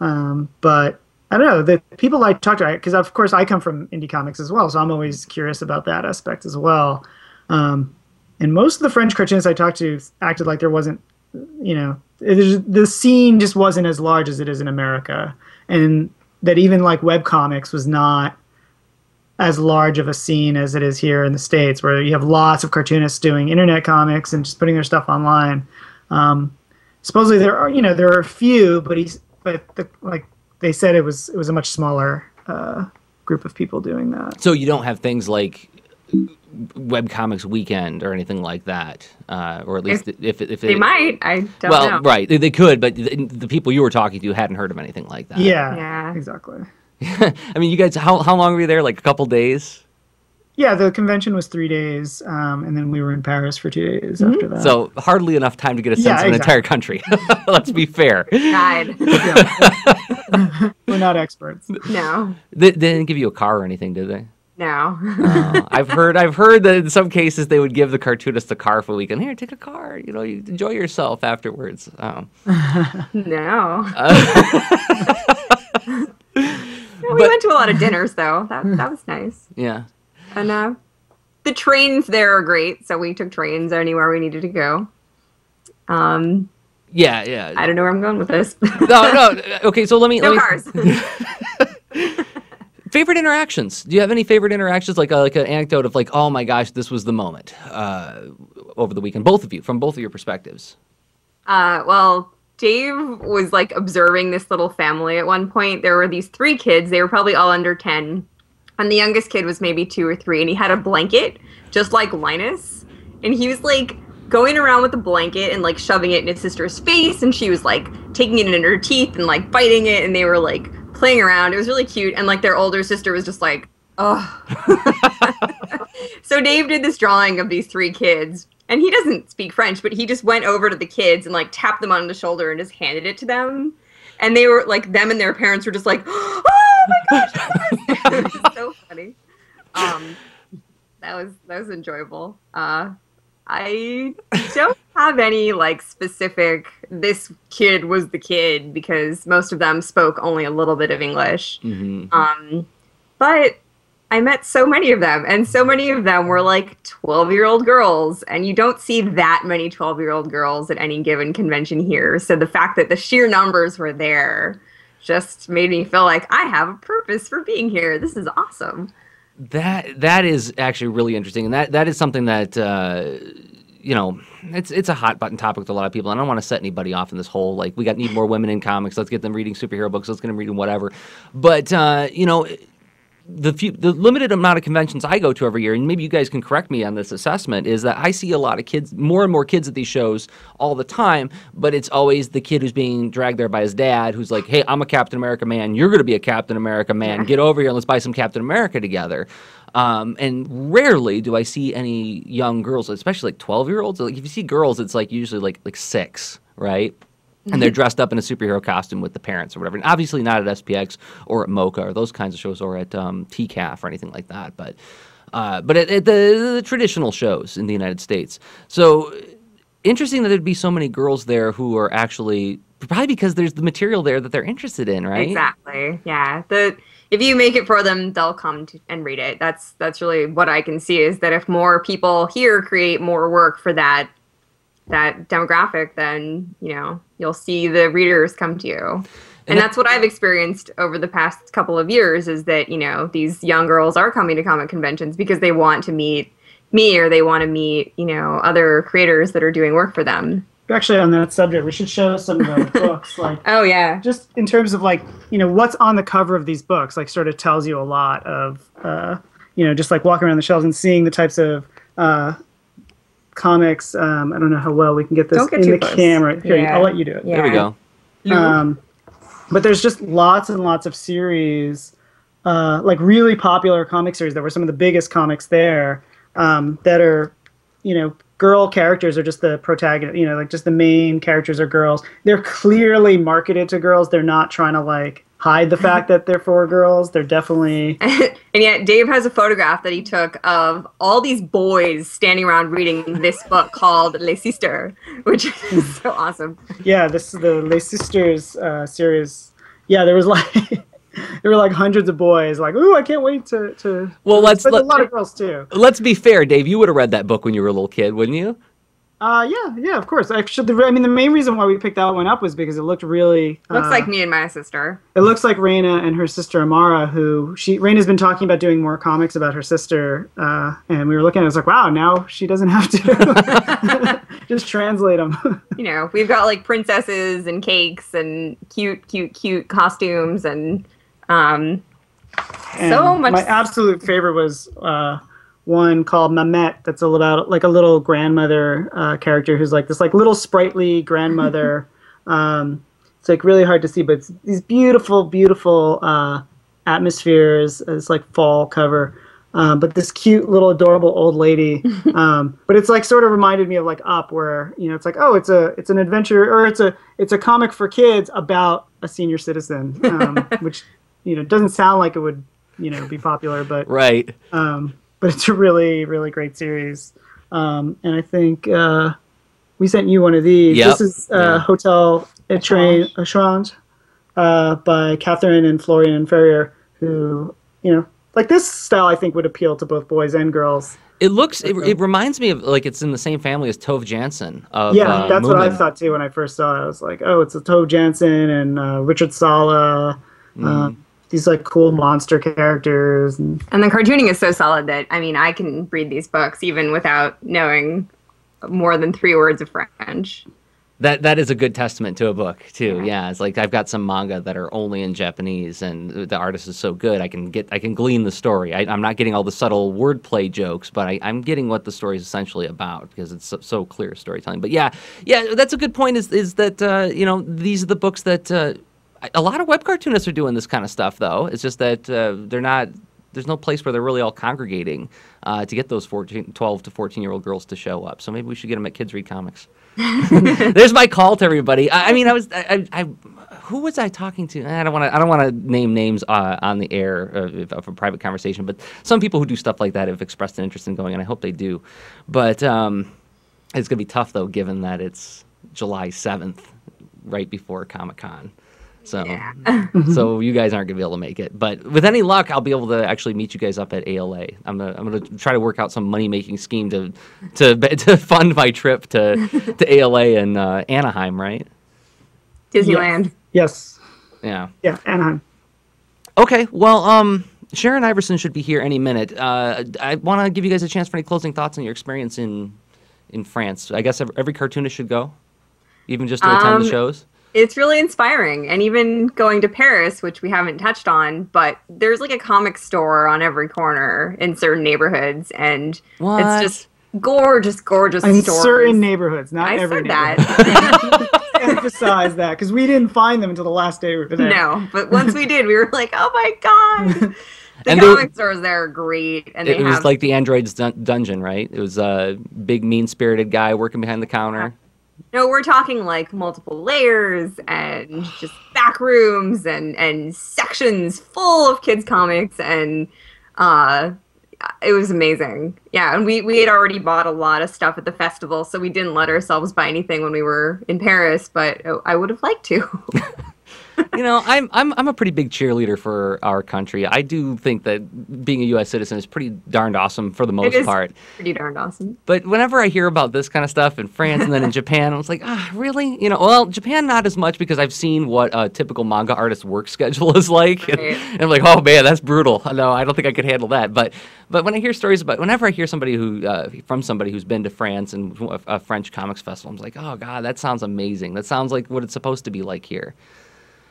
Um, but I don't know. The people I talk to, because of course I come from indie comics as well, so I'm always curious about that aspect as well. Um, and most of the French cartoonists I talked to acted like there wasn't, you know, it, the scene just wasn't as large as it is in America. And that even like webcomics was not as large of a scene as it is here in the States, where you have lots of cartoonists doing internet comics and just putting their stuff online. Um, supposedly there are, you know, there are a few, but he's, but the, like they said, it was it was a much smaller uh, group of people doing that. So you don't have things like Webcomics Weekend or anything like that, uh, or at least if if, if they it, might, I don't well, know. Well, right, they, they could, but the, the people you were talking to hadn't heard of anything like that. Yeah, yeah, exactly. I mean, you guys, how how long were you there? Like a couple days? Yeah, the convention was three days, um, and then we were in Paris for two days mm-hmm. after that. So hardly enough time to get a sense yeah, of an exactly. entire country. Let's be fair. God. Yeah. We're not experts. No. They, they didn't give you a car or anything, did they? No. uh, I've heard I've heard that in some cases they would give the cartoonist a car for a weekend. Here, take a car. You know, you enjoy yourself afterwards. Um, no. Uh, We but, went to a lot of dinners, though. That that was nice. Yeah. And uh, the trains there are great, so we took trains anywhere we needed to go. Um. Yeah, yeah. I don't know where I'm going with this. no, no. Okay, so let me. No let me... cars. Favorite interactions? Do you have any favorite interactions? Like a, like an anecdote of like, oh my gosh, this was the moment uh, over the weekend. Both of you, from both of your perspectives. Uh. Well. Dave was like observing this little family at one point. There were these three kids. They were probably all under ten. And the youngest kid was maybe two or three. And he had a blanket, just like Linus. And he was like going around with the blanket and like shoving it in his sister's face. And she was like taking it in her teeth and like biting it. And they were like playing around. It was really cute. And like their older sister was just like, oh. So Dave did this drawing of these three kids. And he doesn't speak French, but he just went over to the kids and, like, tapped them on the shoulder and just handed it to them. And they were, like, them and their parents were just like, oh, my gosh. It was so funny. Um, that was that was enjoyable. Uh, I don't have any, like, specific, this kid was the kid, because most of them spoke only a little bit of English. Mm-hmm. Um, but... I met so many of them, and so many of them were like twelve-year-old girls, and you don't see that many twelve-year-old girls at any given convention here. So the fact that the sheer numbers were there just made me feel like I have a purpose for being here. This is awesome. That that is actually really interesting, and that that is something that uh, you know, it's it's a hot button topic with a lot of people. I don't want to set anybody off in this whole like we got need more women in comics. Let's get them reading superhero books. Let's get them reading whatever. But uh, you know. The few, the limited amount of conventions I go to every year, and maybe you guys can correct me on this assessment, is that I see a lot of kids, more and more kids at these shows all the time, but it's always the kid who's being dragged there by his dad who's like, hey, I'm a Captain America man. You're going to be a Captain America man. Get over here and let's buy some Captain America together. Um, and rarely do I see any young girls, especially like twelve-year-olds. Like if you see girls, it's like usually like like six, right? and they're dressed up in a superhero costume with the parents or whatever. And obviously not at S P X or at MOCA or those kinds of shows or at um, T C A F or anything like that, but uh, but at, at the, the traditional shows in the United States. So interesting that there'd be so many girls there who are actually, probably because there's the material there that they're interested in, right? Exactly, yeah. The, if you make it for them, they'll come to, and read it. That's, that's really what I can see, is that if more people here create more work for that, that demographic, then, you know, you'll see the readers come to you. And that's what I've experienced over the past couple of years, is that, you know, these young girls are coming to comic conventions because they want to meet me, or they want to meet, you know, other creators that are doing work for them. Actually, on that subject, we should show some of the books. Like, oh, yeah. Just in terms of, like, you know, what's on the cover of these books, like, sort of tells you a lot of, uh, you know, just, like, walking around the shelves and seeing the types of uh, comics. Um, I don't know how well we can get this get in the close. camera. Here, yeah. I'll let you do it. Yeah. There we go. Um, but there's just lots and lots of series, uh, like, really popular comic series that were some of the biggest comics there, um, that are, you know, girl characters are just the protagonist, you know, like just the main characters are girls. They're clearly marketed to girls. They're not trying to, like, hide the fact that they're for girls. They're definitely... And yet Dave has a photograph that he took of all these boys standing around reading this book called Les Sisters, which is so awesome. Yeah, this is the Les Sisters uh, series. Yeah, there was like... There were like hundreds of boys, like, ooh, I can't wait to. to well, let's. But let, a lot of girls too. Let's be fair, Dave. You would have read that book when you were a little kid, wouldn't you? Uh, yeah, yeah, of course. Actually, I mean, the main reason why we picked that one up was because it looked really. Uh, looks like me and my sister. It looks like Raina and her sister Amara, who she Raina's been talking about doing more comics about her sister, uh, and we were looking at it, I was like, wow, now she doesn't have to just translate them. You know, we've got like princesses and cakes and cute, cute, cute costumes and. Um, so much. My absolute favorite was uh, one called Mamette. That's a little, like a little grandmother uh, character who's like this, like little sprightly grandmother. um, it's like really hard to see, but it's these beautiful, beautiful uh, atmospheres. It's like fall cover, um, but this cute little adorable old lady. um, but it's like sort of reminded me of like Up, where you know it's like oh, it's a it's an adventure or it's a it's a comic for kids about a senior citizen, um, which. You know, it doesn't sound like it would, you know, be popular, but right. Um, but it's a really, really great series, um, and I think uh, we sent you one of these. Yep. This is uh, yeah. Hotel Étrange uh, by Catherine and Florian Ferrier, who, you know, like this style I think would appeal to both boys and girls. It looks. It, it reminds me of like it's in the same family as Tove Jansson. Of, yeah, uh, that's Moomin. What I thought too when I first saw it. I was like, oh, it's a Tove Jansson and uh, Richard Sala. Mm. Um, These like cool monster characters, and, and the cartooning is so solid that I mean I can read these books even without knowing more than three words of French. That that is a good testament to a book too. Yeah, yeah, it's like I've got some manga that are only in Japanese, and the artist is so good I can get I can glean the story. I, I'm not getting all the subtle wordplay jokes, but I, I'm getting what the story is essentially about because it's so, so clear storytelling. But yeah, yeah, that's a good point. Is is that uh, you know these are the books that. Uh, A lot of web cartoonists are doing this kind of stuff, though. It's just that uh, they're not. There's no place where they're really all congregating uh, to get those fourteen, twelve to fourteen year old girls to show up. So maybe we should get them at Kids Read Comics. There's my call to everybody. I, I mean, I was. I, I, who was I talking to? I don't want to. I don't want to name names uh, on the air of, of a private conversation. But some people who do stuff like that have expressed an interest in going, and I hope they do. But um, it's going to be tough, though, given that it's July seventh, right before Comic-Con. So, yeah. So you guys aren't gonna be able to make it, but with any luck, I'll be able to actually meet you guys up at A L A. I'm gonna, I'm gonna try to work out some money-making scheme to, to, to fund my trip to, to A L A and uh, Anaheim, right? Disneyland. Yes. yes. Yeah. Yeah, Anaheim. Okay. Well, um, Sharon Iverson should be here any minute. Uh, I want to give you guys a chance for any closing thoughts on your experience in, in France. I guess every cartoonist should go, even just to um, attend the shows. It's really inspiring, and even going to Paris, which we haven't touched on, but there's like a comic store on every corner in certain neighborhoods, and what? It's just gorgeous, gorgeous in stores. In certain neighborhoods, not I every neighborhood. I said that. Emphasize that, because we didn't find them until the last day we were there. No, but once we did, we were like, oh my god! The and comic they, stores there are great. And it they was have like the Android's dun dungeon, right? It was a big, mean-spirited guy working behind the counter. Yeah. No, we're talking like multiple layers and just back rooms and, and sections full of kids' comics, and uh, it was amazing. Yeah, and we, we had already bought a lot of stuff at the festival, so we didn't let ourselves buy anything when we were in Paris, but I would have liked to. You know, I'm I'm I'm a pretty big cheerleader for our country. I do think that being a U S citizen is pretty darned awesome for the most part. It is pretty darned awesome. But whenever I hear about this kind of stuff in France and then in Japan, I was like, ah, really? You know, well, Japan not as much because I've seen what a typical manga artist's work schedule is like, right. and, and I'm like, oh man, that's brutal. No, I don't think I could handle that. But but when I hear stories about, whenever I hear somebody who uh, from somebody who's been to France and a, a French comics festival, I'm like, oh god, that sounds amazing. That sounds like what it's supposed to be like here.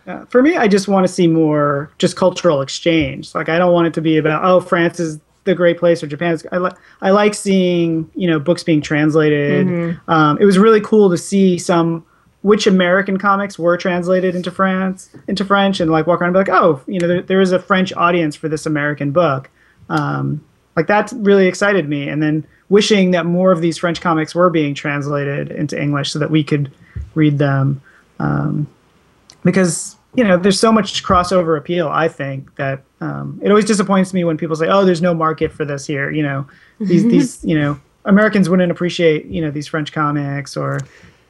Uh, for me, I just want to see more just cultural exchange. Like, I don't want it to be about, oh, France is the great place or Japan is. I, li I like seeing, you know, books being translated. Mm-hmm. Um, it was really cool to see some which American comics were translated into France, into French, and like walk around and be like, oh, you know, there, there is a French audience for this American book. Um, like that really excited me. And then wishing that more of these French comics were being translated into English so that we could read them. Um, Because, you know, there's so much crossover appeal, I think, that um, it always disappoints me when people say, oh, there's no market for this here. You know, these, these you know, Americans wouldn't appreciate, you know, these French comics, or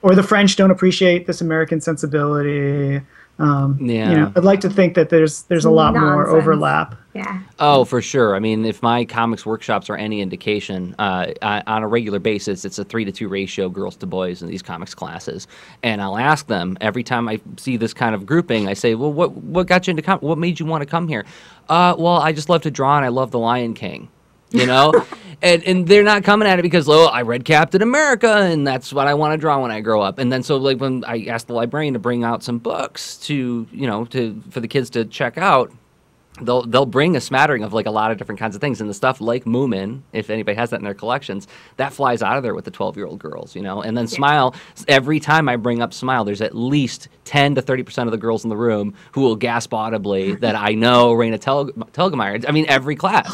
or the French don't appreciate this American sensibility. Um, yeah. You know, I'd like to think that there's there's a lot Nonsense. more overlap. Yeah. Oh, for sure. I mean, if my comics workshops are any indication, uh, I, on a regular basis, it's a three to two ratio girls to boys in these comics classes. And I'll ask them every time I see this kind of grouping, I say, well, what what got you into com what made you want to come here? Uh, well, I just love to draw and I love The Lion King. You know, and and they're not coming at it because, oh, I read Captain America and that's what I want to draw when I grow up. And then so like when I asked the librarian to bring out some books to, you know, to for the kids to check out, they'll they'll bring a smattering of like a lot of different kinds of things, and the stuff like Moomin, if anybody has that in their collections, that flies out of there with the twelve year old girls, you know. And then yeah. Smile, every time I bring up Smile, there's at least ten to thirty percent of the girls in the room who will gasp audibly that I know Raina Tel Telgemeier. I mean, every class.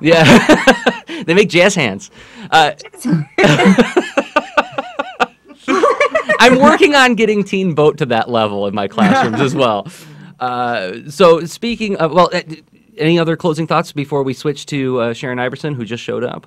Yeah, they make jazz hands. Uh, I'm working on getting Teen Boat to that level in my classrooms as well. Uh, so speaking of, well, any other closing thoughts before we switch to uh, Sharon Iverson, who just showed up?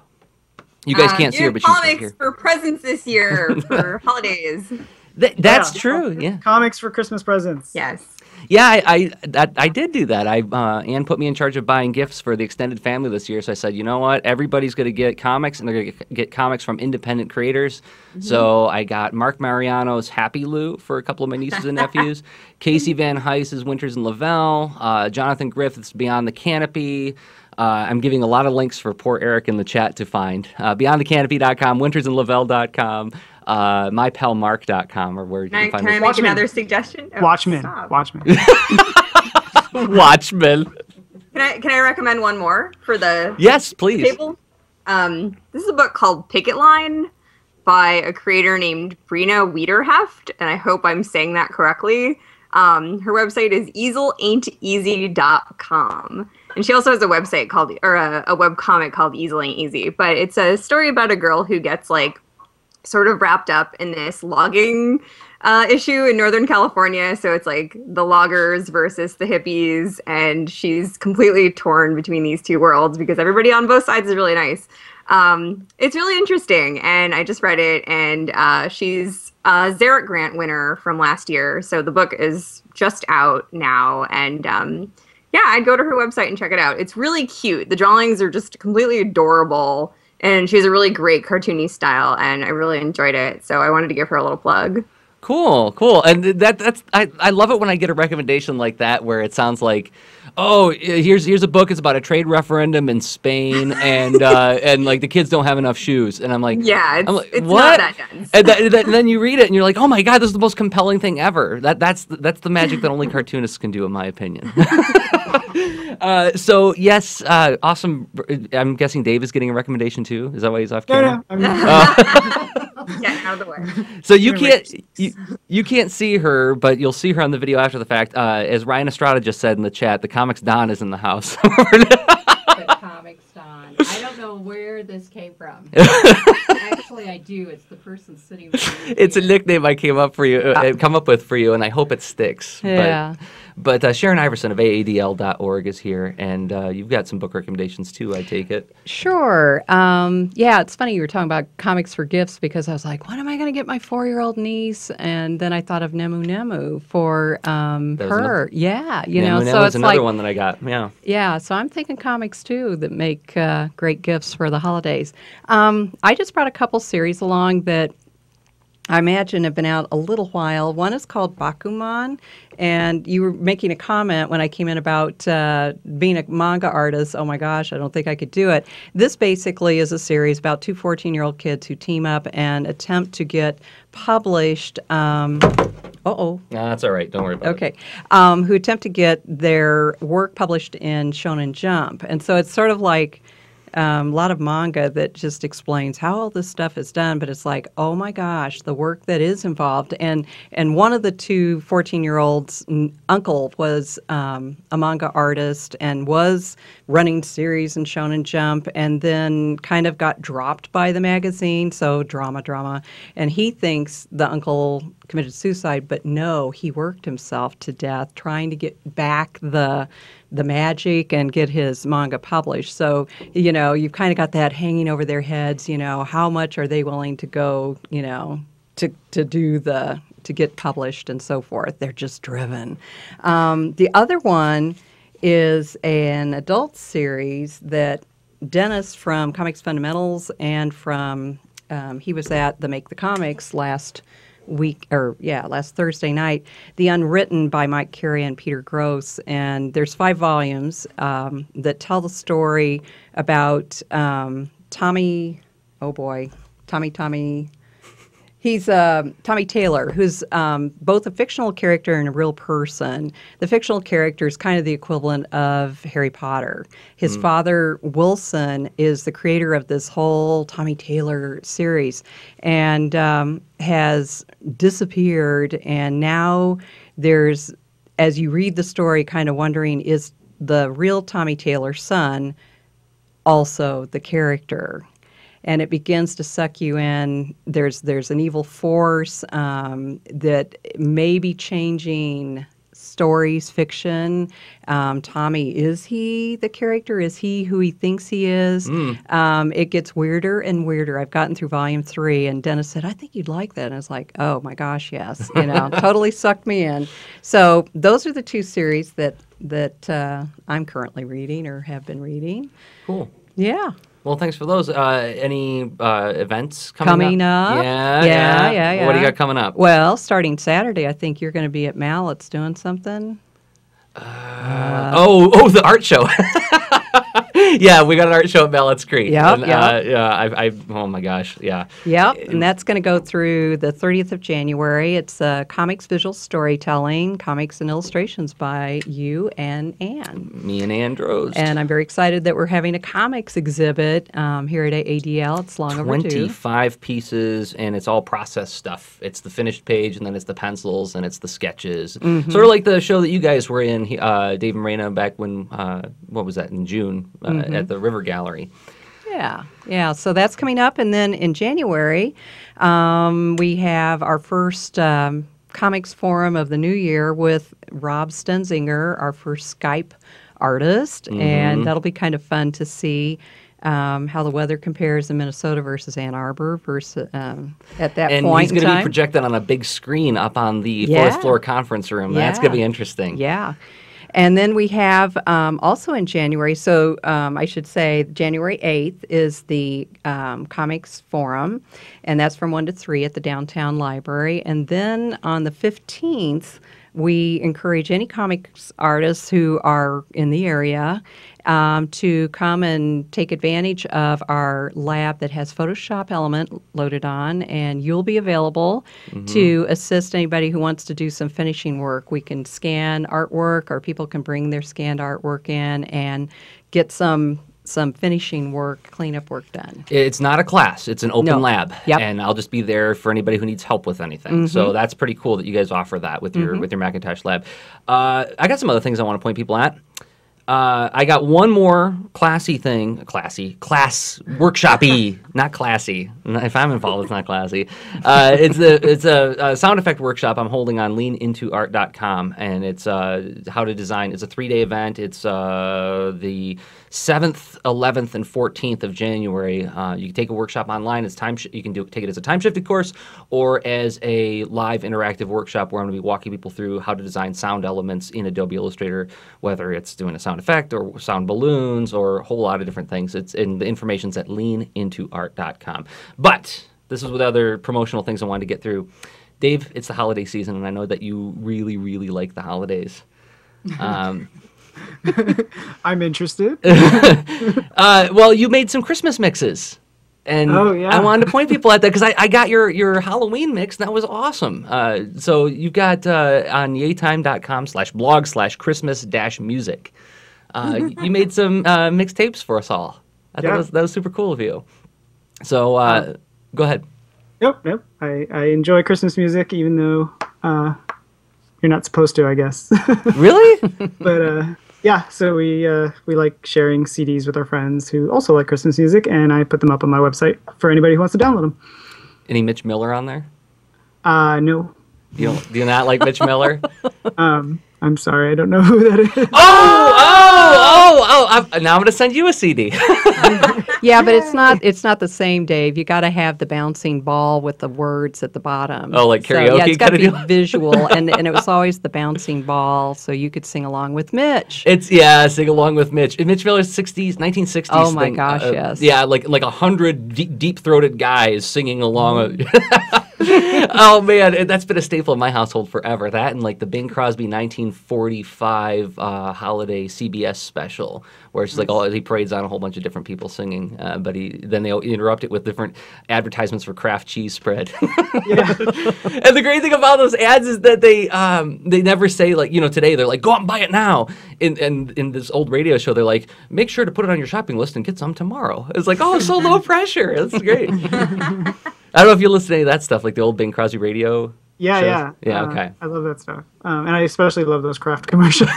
You guys uh, can't see her, but she's right here. Comics for presents this year for holidays. Th that's wow. true. Yeah, comics for Christmas presents. Yes. Yeah, I I, that, I did do that. I uh, Anne put me in charge of buying gifts for the extended family this year, so I said, you know what? Everybody's going to get comics, and they're going to get comics from independent creators. Mm-hmm. So I got Mark Mariano's Happy Lou for a couple of my nieces and nephews, Casey Van Huys's Winters in Lavelle, uh, Jonathan Griffith's Beyond the Canopy. Uh, I'm giving a lot of links for poor Eric in the chat to find. Uh, Beyond the Canopy dot com, Winters in Lavelle dot com. Uh, my pal mark dot com or where you can find me. Can I make another suggestion? Oh, Watchmen. Stop. Watchmen. Watchmen. Can I can I recommend one more for the yes, please. Table? Um, this is a book called Picket Line by a creator named Brina Wiederheft, and I hope I'm saying that correctly. Um, her website is easel ain't easy dot com. And she also has a website called or a, a webcomic called Easel Ain't Easy, but it's a story about a girl who gets like sort of wrapped up in this logging uh, issue in Northern California. So it's like the loggers versus the hippies. And she's completely torn between these two worlds because everybody on both sides is really nice. Um, it's really interesting. And I just read it. And uh, she's a Zarek Grant winner from last year. So the book is just out now. And um, yeah, I'd go to her website and check it out. It's really cute. The drawings are just completely adorable. And she has a really great cartoony style, and I really enjoyed it. So I wanted to give her a little plug. Cool, cool. And that that's I, I love it when I get a recommendation like that where it sounds like, oh, here's here's a book. It's about a trade referendum in Spain, and uh, and like the kids don't have enough shoes. And I'm like, yeah, it's, I'm like, it's what? Not that dense. And, that, that, and then you read it, and you're like, oh my god, this is the most compelling thing ever. That that's that's the magic that only cartoonists can do, in my opinion. Uh, so yes, uh, awesome. I'm guessing Dave is getting a recommendation too. Is that why he's off camera? No, no, uh, yeah, out of the way. So you can't you, you can't see her, but you'll see her on the video after the fact. Uh, as Ryan Estrada just said in the chat, the comics Don is in the house. The comics Don. I don't know where this came from. Actually, I do. It's the person sitting with me. It's a nickname I came up for you, uh, come up with for you, and I hope it sticks. Yeah. But, but uh, Sharon Iverson of A A D L dot org is here, and uh, you've got some book recommendations too, I take it. Sure. Um, yeah, it's funny you were talking about comics for gifts, because I was like, what am I going to get my four-year-old niece? And then I thought of Nemu Nemu for um, her. Another, yeah, you Nemu know, Nemu so it's another like, one that I got. Yeah. Yeah. So I'm thinking comics too that make uh, great gifts for the holidays. Um, I just brought a couple series along that I imagine have been out a little while. One is called Bakuman, and you were making a comment when I came in about uh, being a manga artist. Oh my gosh, I don't think I could do it. This basically is a series about two fourteen-year-old kids who team up and attempt to get published. Um, uh-oh. No, that's all right. Don't worry about okay. it. Okay. Um, who attempt to get their work published in Shonen Jump. And so it's sort of like Um, a lot of manga that just explains how all this stuff is done, but it's like, oh my gosh, the work that is involved. And and one of the two fourteen-year-olds' uncle was um, a manga artist and was running series in Shonen Jump, and then kind of got dropped by the magazine, so drama, drama. And he thinks the uncle committed suicide, but no, he worked himself to death trying to get back the the magic and get his manga published. So, you know, you've kind of got that hanging over their heads, you know, how much are they willing to go, you know, to, to do the, to get published and so forth. They're just driven. Um, the other one is an adult series that Dennis from Comics Fundamentals and from, um, he was at the Make the Comics last week or yeah last Thursday night, The Unwritten by Mike Carey and Peter Gross, and there's five volumes um, that tell the story about um, Tommy oh boy Tommy Tommy he's uh, Tommy Taylor, who's um, both a fictional character and a real person. The fictional character is kind of the equivalent of Harry Potter. His mm. father, Wilson, is the creator of this whole Tommy Taylor series, and um, has disappeared, and now there's, as you read the story, kind of wondering, is the real Tommy Taylor's son also the character? And it begins to suck you in. There's there's an evil force um, that may be changing stories, fiction. Um, Tommy, is he the character? Is he who he thinks he is? Mm. Um, it gets weirder and weirder. I've gotten through volume three, and Dennis said, I think you'd like that. And I was like, oh my gosh, yes. You know, totally sucked me in. So those are the two series that, that uh, I'm currently reading or have been reading. Cool. Yeah. Well, thanks for those. Uh, any uh, events coming, coming up? Coming up? Yeah, yeah, yeah, yeah, yeah. What do you got coming up? Well, starting Saturday, I think you're going to be at Mallett's doing something. Uh, uh, oh, oh, the art show. Yeah, we got an art show at Mallett's Creek. Yeah, yep. uh, yeah. I, I, oh my gosh, yeah. Yep, and that's going to go through the thirtieth of January. It's uh, comics, visual storytelling, comics and illustrations by you and Ann. Me and Ann Droz. And I'm very excited that we're having a comics exhibit um, here at A A D L. It's long overdue. twenty-five pieces, and it's all processed stuff. It's the finished page, and then it's the pencils, and it's the sketches. Mm-hmm. Sort of like the show that you guys were in, uh, Dave and Raina, back when, uh, what was that, in June? Uh, mm-hmm. At the River Gallery. Yeah, yeah. So that's coming up. And then in January, um, we have our first um, comics forum of the new year with Rob Stenzinger, our first Skype artist. Mm-hmm. And that'll be kind of fun to see Um, how the weather compares in Minnesota versus Ann Arbor versus um, at that and point. And he's going to be projected on a big screen up on the yeah. fourth floor conference room. Yeah. That's going to be interesting. Yeah. And then we have um, also in January, so um, I should say January eighth is the um, Comics Forum, and that's from one to three at the Downtown Library. And then on the fifteenth, we encourage any comics artists who are in the area um, to come and take advantage of our lab that has Photoshop Element loaded on, and you'll be available mm-hmm. to assist anybody who wants to do some finishing work. We can scan artwork, or people can bring their scanned artwork in and get some some finishing work, cleanup work done. It's not a class. It's an open no. lab. Yep. And I'll just be there for anybody who needs help with anything. Mm-hmm. So that's pretty cool that you guys offer that with your mm-hmm. with your Macintosh lab. Uh, I got some other things I want to point people at. Uh, I got one more classy thing, classy, class workshop-y, not classy. If I'm involved, it's not classy. Uh, it's a it's a, a sound effect workshop I'm holding on lean into art dot com, and it's uh, how to design. It's a three-day event. It's uh, the seventh, eleventh, and fourteenth of January. Uh, you can take a workshop online. It's time. Sh you can do take it as a time-shifted course or as a live interactive workshop where I'm going to be walking people through how to design sound elements in Adobe Illustrator, whether it's doing a sound effect or sound balloons or a whole lot of different things. It's in the information's at lean into art dot com. But this is with other promotional things I wanted to get through. Dave, it's the holiday season, and I know that you really, really like the holidays. Um, I'm interested. uh, well, you made some Christmas mixes. And oh, yeah. I wanted to point people at that because I, I got your, your Halloween mix, and that was awesome. Uh, so you've got uh, on yay time dot com slash blog slash Christmas dash music. Uh, you made some uh, mixtapes for us all. I yeah. thought that was, that was super cool of you. So uh, um, go ahead. Yep, yep. I, I enjoy Christmas music, even though uh, you're not supposed to, I guess. Really? But uh, yeah, so we uh, we like sharing C Ds with our friends who also like Christmas music, and I put them up on my website for anybody who wants to download them. Any Mitch Miller on there? Uh, no. You don't, do you not like Mitch Miller? um, I'm sorry, I don't know who that is. Oh, oh, oh, oh! I'm, now I'm gonna send you a C D. Yeah, but it's not it's not the same, Dave. You got to have the bouncing ball with the words at the bottom. Oh, like karaoke? So, yeah, it's got to be visual, and and it was always the bouncing ball, so you could sing along with Mitch. It's yeah, sing along with Mitch. And Mitch Miller's sixties, nineteen sixties. Oh my thing, gosh, uh, yes. Yeah, like like a hundred deep, deep throated guys singing along. Mm. Oh man, that's been a staple in my household forever. That and like the Bing Crosby nineteen forty-five uh, holiday C B S special, where it's nice. Like all he parades on a whole bunch of different people singing, uh, but he then they interrupt it with different advertisements for Kraft cheese spread. Yeah. And the great thing about those ads is that they um, they never say like you know today they're like go out and buy it now. And in, in, in this old radio show they're like make sure to put it on your shopping list and get some tomorrow. It's like oh it's so low pressure. That's great. I don't know if you listen to any of that stuff, like the old Bing Crosby radio. Yeah, shows. yeah, yeah. Uh, okay, I love that stuff, um, and I especially love those Kraft commercials,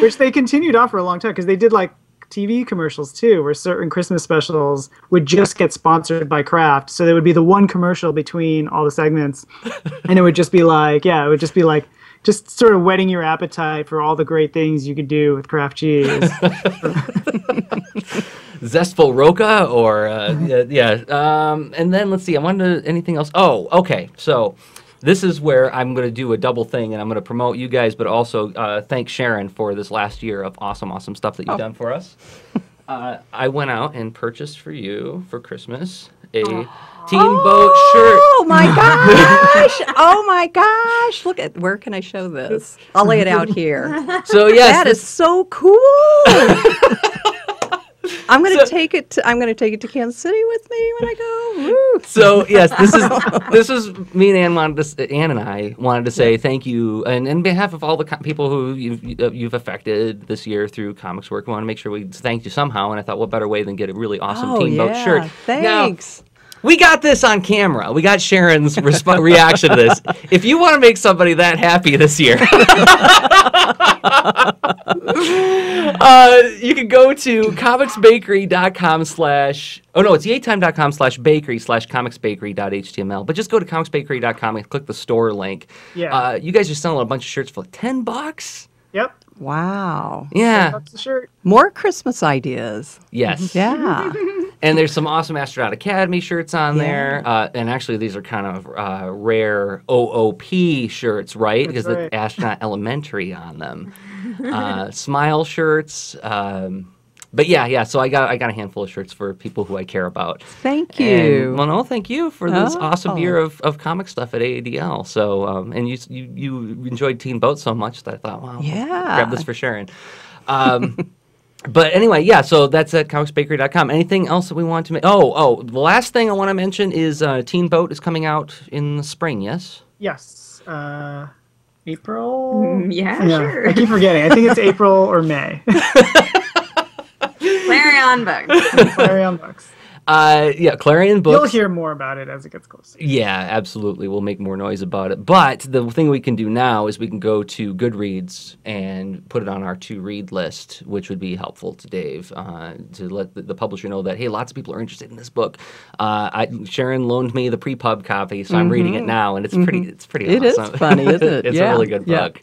which they continued on for a long time because they did like T V commercials too, where certain Christmas specials would just get sponsored by Kraft. So there would be the one commercial between all the segments, and it would just be like, yeah, it would just be like. Just sort of whetting your appetite for all the great things you could do with Kraft cheese. Zestful Roca or, uh, yeah. Um, and then let's see, I wanted to, anything else? Oh, okay. So this is where I'm going to do a double thing and I'm going to promote you guys, but also uh, thank Sharon for this last year of awesome, awesome stuff that you've oh. done for us. Uh, I went out and purchased for you for Christmas a oh. Teen oh, Boat shirt. Oh my gosh! Oh my gosh! Look at where can I show this? I'll lay it out here. So yes, that is so cool. I'm gonna so, take it. To, I'm gonna take it to Kansas City with me when I go. Woo. So yes, this is this is me and Ann wanted to, Ann and I wanted to say yeah. thank you, and in behalf of all the co people who you've uh, you've affected this year through comics work, we want to make sure we thank you somehow. And I thought, what better way than get a really awesome oh, Teen yeah, Boat shirt? Thanks. Now, we got this on camera. We got Sharon's reaction to this. If you want to make somebody that happy this year, uh, you can go to comics bakery dot com slash, oh no, it's yay time dot com slash bakery slash comics bakery dot H T M L. But just go to comics bakery dot com and click the store link. Yeah. Uh, you guys are selling a bunch of shirts for like ten bucks? Yep. Wow. Yeah. ten bucks a shirt. More Christmas ideas. Yes. Yeah. And there's some awesome Astronaut Academy shirts on yeah. there. Uh, and actually, these are kind of uh, rare O O P shirts, right? That's because right. the Astronaut Elementary on them. Uh, Smile shirts. Um, but yeah, yeah. So I got I got a handful of shirts for people who I care about. Thank you. And, well, no, thank you for this oh. awesome year of, of comic stuff at A A D L. So um, and you, you you enjoyed Teen Boat so much that I thought, wow, yeah. I'll grab this for Sharon. Um, But anyway, yeah, so that's at comics bakery dot com. Anything else that we want to make? Oh, oh, the last thing I want to mention is uh, Teen Boat is coming out in the spring, yes? Yes. Uh, April? Mm, yeah, yeah, sure. I keep forgetting. I think it's April or May. Clarion Books. Clarion Books. Uh, yeah, Clarion Books. You'll hear more about it as it gets closer. Yeah, absolutely. We'll make more noise about it. But the thing we can do now is we can go to Goodreads and put it on our to-read list, which would be helpful to Dave, uh, to let the, the publisher know that, hey, lots of people are interested in this book. Uh, I, Sharon loaned me the pre-pub copy, so I'm mm-hmm. reading it now, and it's mm-hmm. pretty It's pretty it awesome. It is funny, isn't it? It's yeah. a really good yeah. book.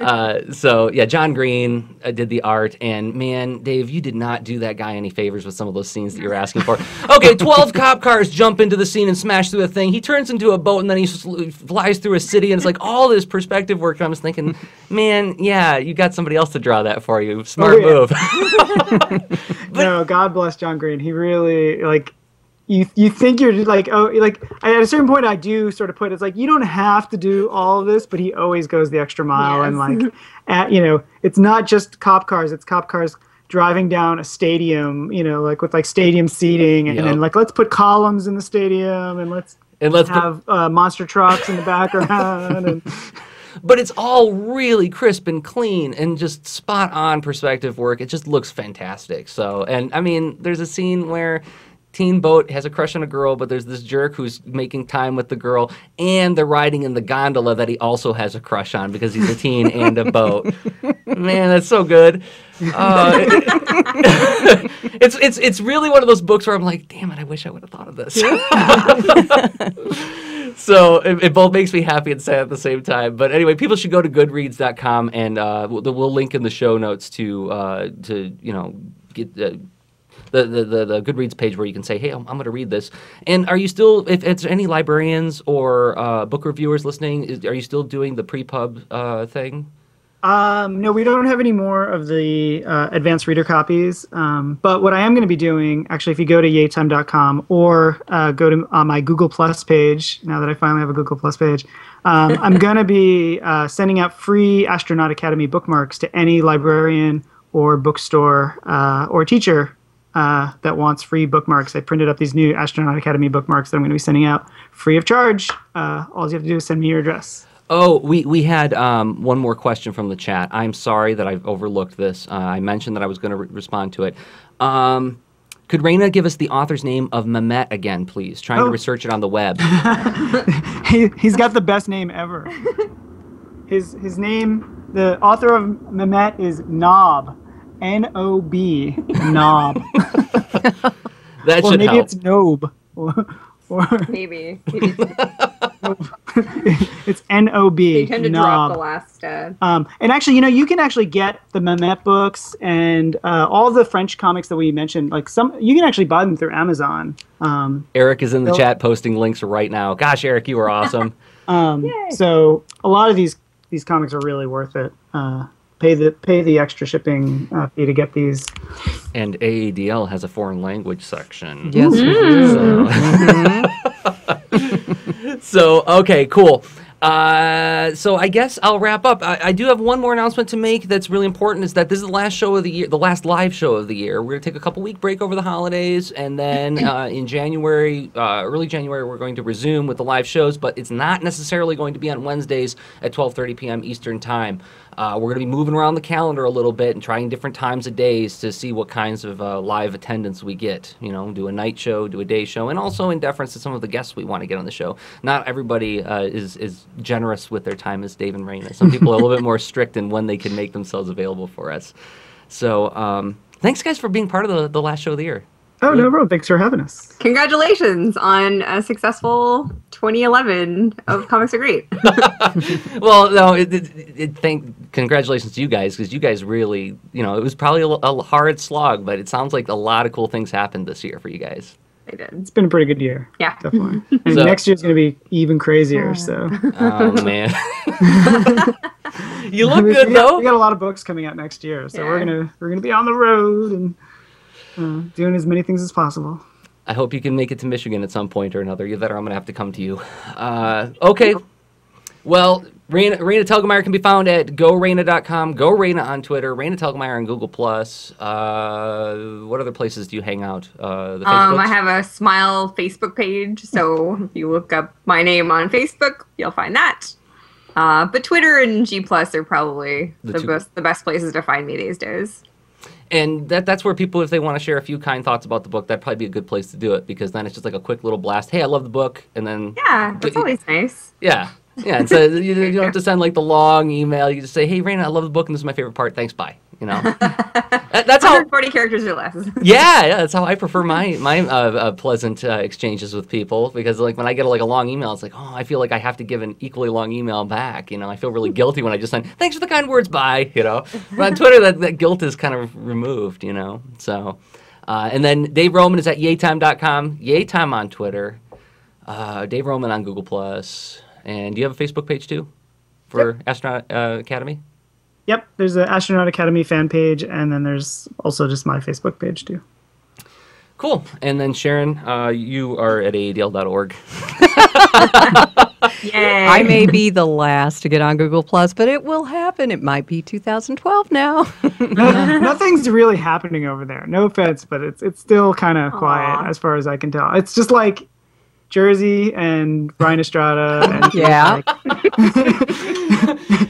Uh, so, yeah, John Green uh, did the art, and man, Dave, you did not do that guy any favors with some of those scenes that you were asking for. Okay, twelve cop cars jump into the scene and smash through a thing. He turns into a boat, and then he flies through a city, and it's like all this perspective work. And I'm just thinking, man, yeah, you got somebody else to draw that for you. Smart oh, yeah. move. But, no, God bless John Green. He really, like... You you think you're like oh like at a certain point I do sort of put it's like you don't have to do all of this, but he always goes the extra mile. Yes. And like at, you know, it's not just cop cars, it's cop cars driving down a stadium, you know, like with like stadium seating, and, yep. and then like let's put columns in the stadium, and let's and let's have put- uh, monster trucks in the background. and But it's all really crisp and clean and just spot on perspective work. It just looks fantastic. So, and I mean, there's a scene where teen boat has a crush on a girl, but there's this jerk who's making time with the girl, and they're riding in the gondola that he also has a crush on because he's a teen and a boat. Man, that's so good. Uh, it, it's it's it's really one of those books where I'm like, damn it, I wish I would have thought of this. So it, it both makes me happy and sad at the same time. But anyway, people should go to Goodreads dot com, and uh, we'll, we'll link in the show notes to uh, to you know get. Uh, The, the, the, the Goodreads page where you can say, hey, I'm, I'm going to read this. And are you still, if, if there's any librarians or uh, book reviewers listening, is, are you still doing the pre-pub uh, thing? Um, no, we don't have any more of the uh, advanced reader copies. Um, but what I am going to be doing, actually, if you go to yay time dot com or uh, go to uh, my Google Plus page, now that I finally have a Google Plus page, um, I'm going to be uh, sending out free Astronaut Academy bookmarks to any librarian or bookstore uh, or teacher Uh, that wants free bookmarks. I printed up these new Astronaut Academy bookmarks that I'm going to be sending out free of charge. Uh, all you have to do is send me your address. Oh, we, we had um, one more question from the chat. I'm sorry that I've overlooked this. Uh, I mentioned that I was going to re- respond to it. Um, could Raina give us the author's name of Mamette again, please? Trying oh. to research it on the web. he, he's got the best name ever. His, his name, the author of Mamette is Nob. N O B, Nob. That should or maybe help. It's Nob. Or, or maybe. maybe it's, it's N O B, They tend to Nob. Drop the last. Uh... Um, and actually, you know, you can actually get the Mamette books and uh, all the French comics that we mentioned. Like some, you can actually buy them through Amazon. Um, Eric is in the chat posting links right now. Gosh, Eric, you are awesome. um, so a lot of these these comics are really worth it. Uh, Pay the pay the extra shipping uh, fee to get these. And A A D L has a foreign language section. Yes. Mm-hmm. So. So, okay, cool. Uh, so I guess I'll wrap up. I, I do have one more announcement to make that's really important, is that this is the last show of the year, the last live show of the year. We're going to take a couple week break over the holidays, and then uh, in January, uh, early January, we're going to resume with the live shows, but it's not necessarily going to be on Wednesdays at twelve thirty p.m. Eastern Time. Uh, we're going to be moving around the calendar a little bit and trying different times of days to see what kinds of uh, live attendance we get. You know, do a night show, do a day show, and also in deference to some of the guests we want to get on the show. Not everybody uh, is is generous with their time as Dave and Raina. Some people are a little bit more strict in when they can make themselves available for us. So um, thanks, guys, for being part of the, the last show of the year. Oh, no problem. Thanks for having us. Congratulations on a successful twenty eleven of Comics Are Great. Well, no, it, it, it, thank, congratulations to you guys, because you guys really, you know, it was probably a, a hard slog, but it sounds like a lot of cool things happened this year for you guys. Did. It's been a pretty good year. Yeah. Definitely. And so, next year's going to be even crazier, yeah. so. Oh, man. You look we, good, we though. Got, we got a lot of books coming out next year, so yeah. we're going to we're gonna be on the road and... Uh, doing as many things as possible. I hope you can make it to Michigan at some point or another. Either that or I'm going to have to come to you. Uh, okay. Well, Raina, Raina Telgemeier can be found at Go Raina dot com. Go Raina on Twitter. Raina Telgemeier on Google plus. Uh, what other places do you hang out? Uh, the um, I have a Smile Facebook page, so if you look up my name on Facebook, you'll find that. Uh, but Twitter and G plus are probably the, the, two- best, the best places to find me these days. And that that's where people, if they want to share a few kind thoughts about the book, that'd probably be a good place to do it, because then it's just like a quick little blast. Hey, I love the book. And then. Yeah, that's but, always nice. Yeah. Yeah. And so you, you don't have to send like the long email. You just say, hey, Raina, I love the book, and this is my favorite part. Thanks. Bye. You know, that, that's how one hundred forty characters or less. yeah, yeah, that's how I prefer my my uh, uh, pleasant uh, exchanges with people, because like when I get like a long email, it's like, oh, I feel like I have to give an equally long email back. You know, I feel really guilty when I just send thanks for the kind words, bye. You know, but on Twitter that, that guilt is kind of removed. You know, so uh, and then Dave Roman is at yay time dot com, YayTime on Twitter, uh, Dave Roman on Google Plus, and do you have a Facebook page too for yep. Astronaut uh, Academy? Yep, there's an Astronaut Academy fan page, and then there's also just my Facebook page, too. Cool. And then, Sharon, uh, you are at A A D L dot org. Yay. I may be the last to get on Google Plus, but it will happen. It might be two thousand twelve now. no, nothing's really happening over there. No offense, but it's, it's still kind of quiet as far as I can tell. It's just like Jersey and Brian Estrada. And yeah.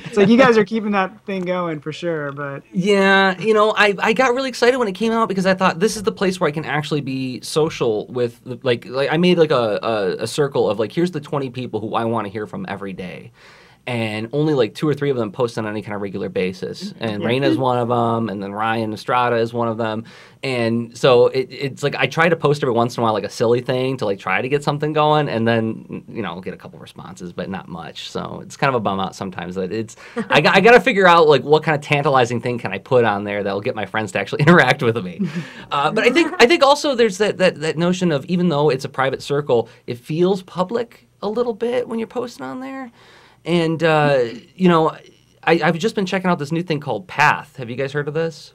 It's like you guys are keeping that thing going for sure, but yeah, you know, I, I got really excited when it came out because I thought this is the place where I can actually be social with like like I made like a a, a circle of like here's the twenty people who I want to hear from every day. And only like two or three of them post on any kind of regular basis. And yeah. Raina's one of them, and then Ryan Estrada is one of them. And so it, it's like I try to post every once in a while like a silly thing to like try to get something going, and then, you know, get a couple responses, but not much. So it's kind of a bum out sometimes that it's I, I got to figure out like what kind of tantalizing thing can I put on there that will get my friends to actually interact with me. Uh, but I think I think also there's that, that that notion of even though it's a private circle, it feels public a little bit when you're posting on there. And, uh, you know, I, I've just been checking out this new thing called Path. Have you guys heard of this?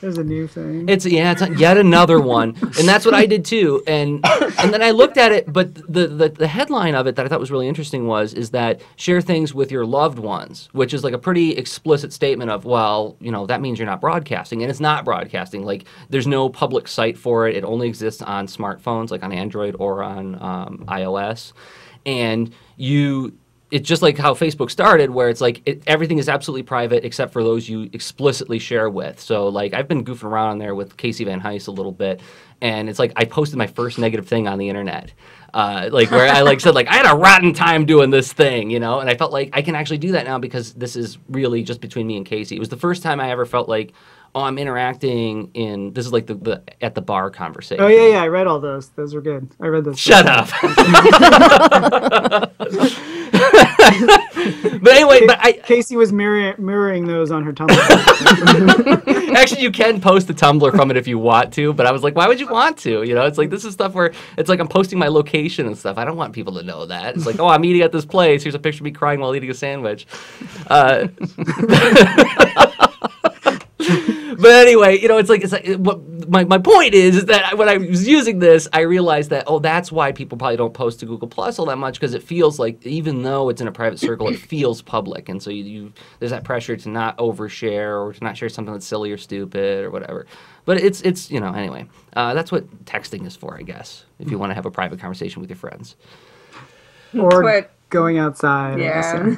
There's a new thing. It's yeah, it's yet another one. And that's what I did too. And and then I looked at it, but the, the the headline of it that I thought was really interesting was is that share things with your loved ones, which is like a pretty explicit statement of, well, you know, that means you're not broadcasting, and it's not broadcasting. Like there's no public site for it. It only exists on smartphones, like on Android or on um, iOS. And you It's just like how Facebook started, where it's like it, everything is absolutely private except for those you explicitly share with. So, like, I've been goofing around on there with Casey Van Heist a little bit, and it's like I posted my first negative thing on the internet, uh, like where I like said like I had a rotten time doing this thing, you know, and I felt like I can actually do that now because this is really just between me and Casey. It was the first time I ever felt like, oh, I'm interacting in, this is like the, the at the bar conversation. Oh, yeah, yeah, I read all those. Those were good. I read those. Shut up. But anyway, but I... Casey was mirror mirroring those on her Tumblr. Actually, you can post the Tumblr from it if you want to, but I was like, why would you want to? You know, it's like, this is stuff where, it's like I'm posting my location and stuff. I don't want people to know that. It's like, oh, I'm eating at this place. Here's a picture of me crying while eating a sandwich. Uh... But anyway, you know, it's like, it's like what my, my point is, is that when I was using this, I realized that, oh, that's why people probably don't post to Google Plus all that much, because it feels like, even though it's in a private circle, it feels public. And so you, you there's that pressure to not overshare or to not share something that's silly or stupid or whatever. But it's, it's you know, anyway, uh, that's what texting is for, I guess, if you want to have a private conversation with your friends. Or... But going outside. Yeah.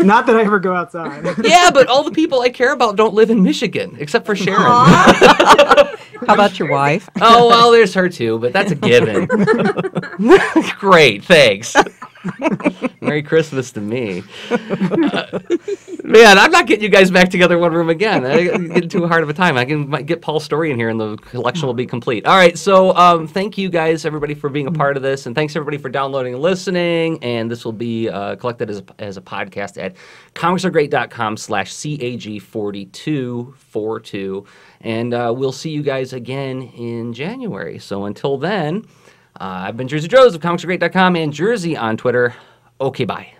Not that I ever go outside. Yeah, but all the people I care about don't live in Michigan, except for Sharon. How about your wife? Oh, well, there's her too, but that's a given. Great, thanks. Merry Christmas to me. Uh, man, I'm not getting you guys back together in one room again. I'm getting too hard of a time. I can might get Paul's story in here and the collection will be complete. All right, so um, thank you guys, everybody, for being a part of this. And thanks, everybody, for downloading and listening. And this will be uh, collected as a, as a podcast at comics are great dot com slash C A G forty-two forty-two. And uh, we'll see you guys again in January. So until then, uh, I've been Jersey Joes of comics are great dot com and Jersey on Twitter. Okay, bye.